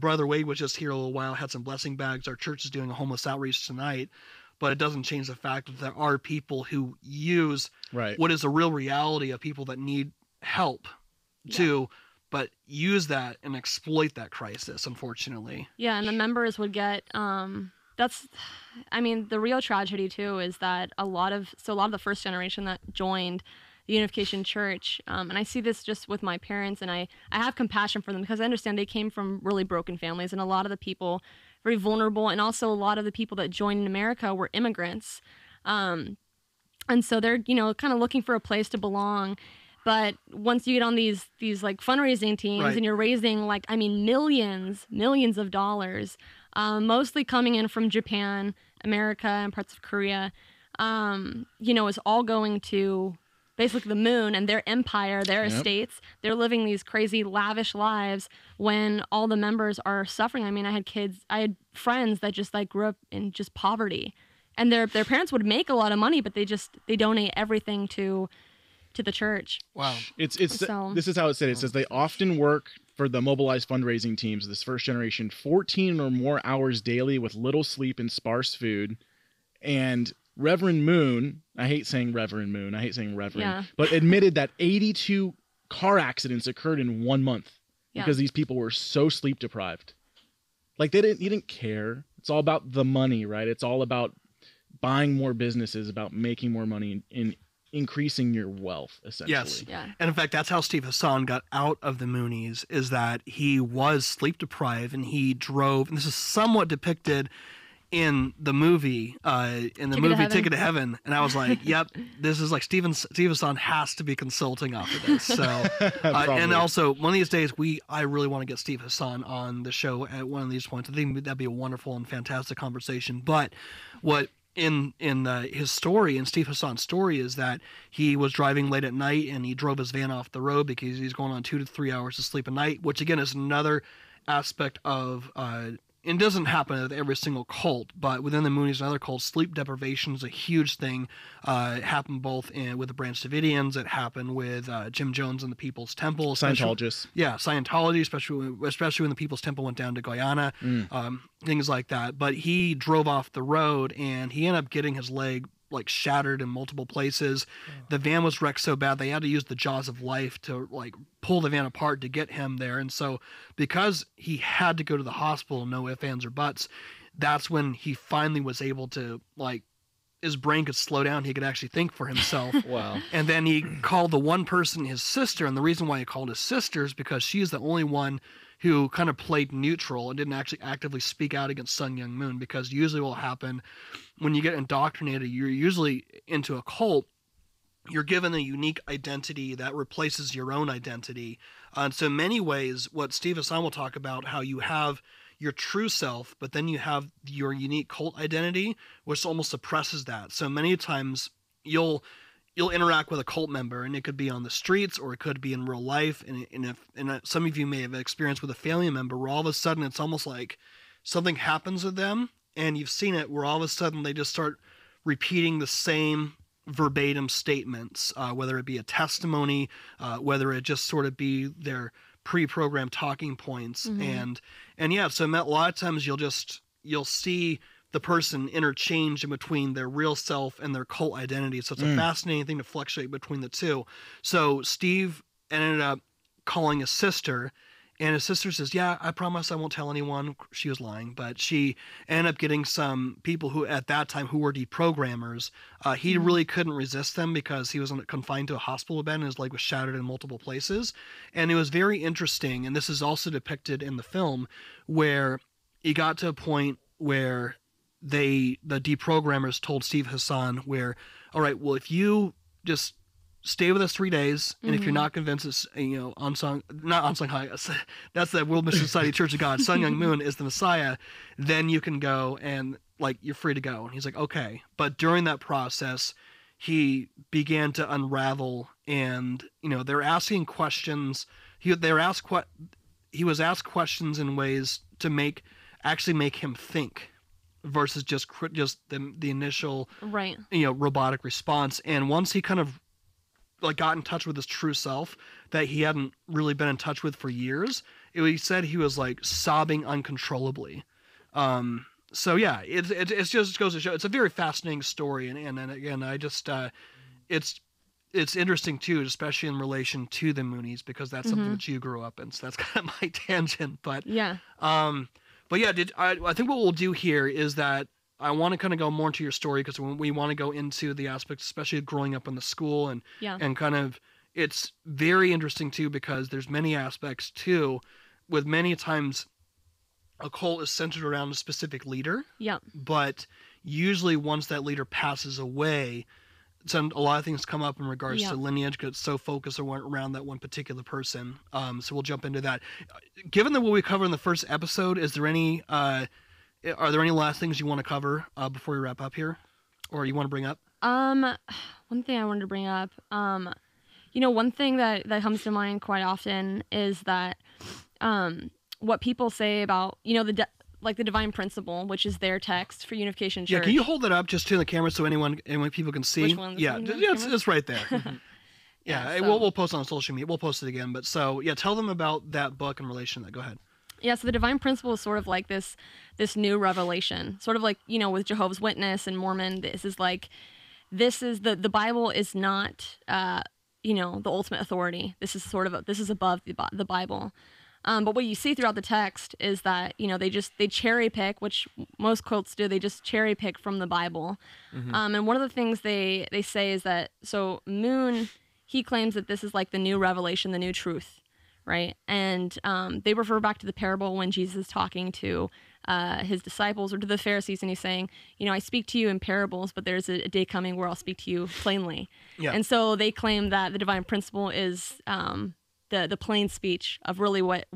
Brother Wade was just here a little while, had some blessing bags. Our church is doing a homeless outreach tonight. But it doesn't change the fact that there are people who use what is a real reality of people that need help too, but use that and exploit that crisis, unfortunately. Yeah, and the members would get, the real tragedy too is that a lot of the first generation that joined the Unification Church, and I see this just with my parents, and I have compassion for them because I understand they came from really broken families, and a lot of the people very vulnerable. And also a lot of the people that joined in America were immigrants. And so they're, you know, kind of looking for a place to belong. But once you get on these like fundraising teams, right, and you're raising like, I mean, millions of dollars, mostly coming in from Japan, America, and parts of Korea, you know, it's all going to basically the moon and their empire, their estates. They're living these crazy lavish lives when all the members are suffering. I mean, I had friends that just like grew up in just poverty, and their parents would make a lot of money, but they donate everything to the church. Wow. This is how it said. It says they often work for the mobilized fundraising teams, this first generation, 14 or more hours daily with little sleep and sparse food. And Reverend Moon, I hate saying Reverend, but admitted that 82 car accidents occurred in 1 month because these people were so sleep deprived. Like you didn't care. It's all about the money, right? It's all about buying more businesses, about making more money in increasing your wealth, essentially. Yes. Yeah. And in fact, that's how Steve Hassan got out of the Moonies, is that he was sleep deprived and he drove, and this is somewhat depicted in the movie, Ticket to Heaven. And I was like, yep, this is like Steve Hassan has to be consulting after this. So, and also one of these days I really want to get Steve Hassan on the show at one of these points. I think that'd be a wonderful and fantastic conversation. But what, in his story, in Steve Hassan's story, is that he was driving late at night and he drove his van off the road because he's going on 2 to 3 hours of sleep a night, which again is another aspect of, it doesn't happen with every single cult, but within the Moonies and other cults, sleep deprivation is a huge thing. It happened both with the Branch Davidians. It happened with Jim Jones and the People's Temple. Scientologists. Yeah, Scientology, especially when the People's Temple went down to Guyana, things like that. But he drove off the road, and he ended up getting his leg like shattered in multiple places. The van was wrecked so bad they had to use the jaws of life to like pull the van apart to get him there. And so because he had to go to the hospital, no ifs, ands, or buts, that's when he finally was able to, like, his brain could slow down. He could actually think for himself. Wow. And then he called the one person, his sister. And the reason why he called his sister is because she is the only one who kind of played neutral and didn't actually actively speak out against Sun Myung Moon, because usually what will happen when you get indoctrinated, you're usually into a cult, you're given a unique identity that replaces your own identity. And so in many ways, what Steve Hassan will talk about, how you have your true self, but then you have your unique cult identity, which almost suppresses that. So many times you'll interact with a cult member, and it could be on the streets or it could be in real life. And some of you may have experienced with a family member where all of a sudden it's almost like something happens with them, and you've seen it where all of a sudden they just start repeating the same verbatim statements, whether it be a testimony, whether it just sort of be their pre-programmed talking points. Mm-hmm. And yeah, so a lot of times you'll see the person interchanged in between their real self and their cult identity. So it's a fascinating thing to fluctuate between the two. So Steve ended up calling his sister, and his sister says, yeah, I promise I won't tell anyone. She was lying, but she ended up getting some people who at that time who were deprogrammers. He really couldn't resist them because he was confined to a hospital bed and his leg was shattered in multiple places. And it was very interesting. And this is also depicted in the film, where he got to a point where the deprogrammers told Steve Hassan, where, all right, well, if you just stay with us 3 days, and if you're not convinced, it's, you know, that's the World Mission Society Church of God, Sun Myung Moon is the Messiah, then you can go, and like, you're free to go. And he's like, okay. But during that process, he began to unravel, and, you know, they're asking questions. He was asked questions in ways to actually make him think, versus just the initial, right, you know, robotic response. And once he kind of like got in touch with his true self that he hadn't really been in touch with for years, he said he was like sobbing uncontrollably. So yeah, it just goes to show it's a very fascinating story. And again, I just it's interesting too, especially in relation to the Moonies, because that's something that you grew up in. So that's kind of my tangent, but yeah. But yeah, I think what we'll do here is that I want to kind of go more into your story, because we want to go into the aspects, especially growing up in the school, and kind of, it's very interesting too, because there's many aspects too, with many times a cult is centered around a specific leader. Yeah. But usually once that leader passes away, a lot of things come up in regards to lineage because it's so focused around that one particular person. So we'll jump into that. Given that what we covered in the first episode, is there any are there any last things you want to cover before we wrap up here, or you want to bring up? One thing I wanted to bring up, you know, one thing that comes to mind quite often is that what people say about, you know, the Divine Principle, which is their text for Unification Church. Yeah, can you hold that up just to the camera so anyone people can see? Which one? It's right there. Mm-hmm. Yeah, so we'll post on social media. We'll post it again. But so, yeah, tell them about that book in relation to that. Go ahead. Yeah, so the Divine Principle is sort of like this new revelation, sort of like, you know, with Jehovah's Witness and Mormon. This is the Bible is not, you know, the ultimate authority. This is above the Bible. But what you see throughout the text is that, you know, they cherry pick, which most cults do. They just cherry pick from the Bible. Mm-hmm. And one of the things they say is that, so Moon, he claims that this is like the new revelation, the new truth, right? And they refer back to the parable when Jesus is talking to his disciples or to the Pharisees, and he's saying, you know, I speak to you in parables, but there's a day coming where I'll speak to you plainly. Yeah. And so they claim that the Divine Principle is the plain speech of really what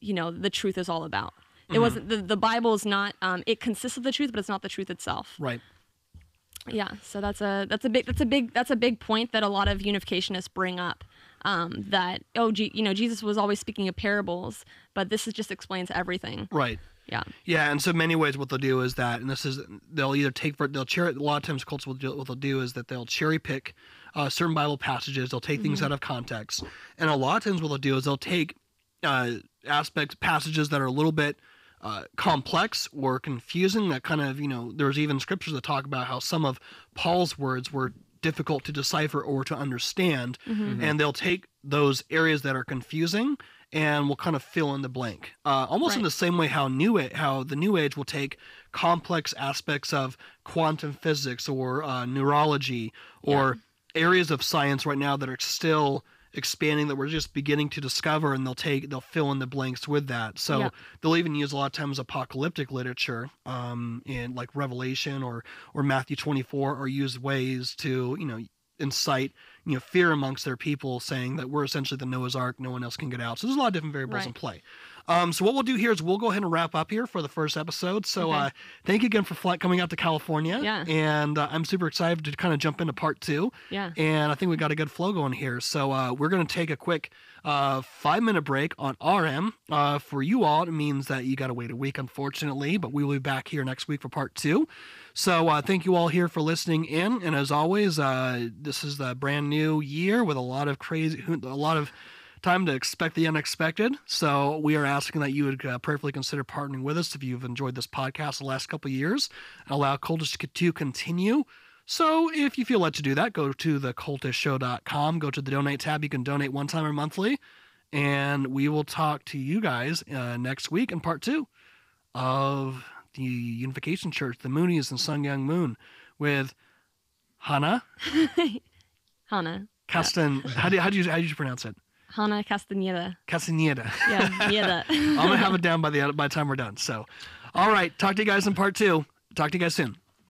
you know, the truth is all about. It mm-hmm. wasn't the Bible is not it consists of the truth, but it's not the truth itself. Right. Yeah. So that's a big point that a lot of unificationists bring up. That you know, Jesus was always speaking of parables, but this is just explains everything. Right. Yeah. Yeah, and so many ways what they'll do is that, and this is, a lot of times cults will do, what they'll do is that they'll cherry pick certain Bible passages, they'll take things mm-hmm. out of context, and a lot of times what they'll do is they'll take passages that are a little bit complex or confusing, that kind of, you know, there's even scriptures that talk about how some of Paul's words were difficult to decipher or to understand, mm-hmm. and they'll take those areas that are confusing and will kind of fill in the blank, almost right. in the same way how the New Age will take complex aspects of quantum physics or neurology or areas of science right now that are still expanding, that we're just beginning to discover, and they'll fill in the blanks with that. So they'll even use a lot of times apocalyptic literature, in like Revelation or Matthew 24, or use ways to, you know, incite, you know, fear amongst their people, saying that we're essentially the Noah's Ark, no one else can get out. So there's a lot of different variables in play. So what we'll do here is we'll go ahead and wrap up here for the first episode. So thank you again for coming out to California. Yeah. And I'm super excited to kind of jump into part 2. Yeah. And I think we got a good flow going here. So we're going to take a quick 5-minute break on RM. For you all, it means that you got to wait a week, unfortunately, but we will be back here next week for part 2. So thank you all here for listening in. And as always, this is the brand new year with a lot of time to expect the unexpected. So we are asking that you would prayerfully consider partnering with us if you've enjoyed this podcast the last couple of years, and allow Cultish to continue. So if you feel led to do that, go to thecultishshow.com, go to the donate tab. You can donate one time or monthly, and we will talk to you guys next week in part 2 of the Unification Church, the Moonies, and Sun Myung Moon with Hana. How do you pronounce it? Hana Castaneda. Castaneda. Yeah, Nieda. I'm going to have it down by the time we're done. So, all right. Talk to you guys in part 2. Talk to you guys soon.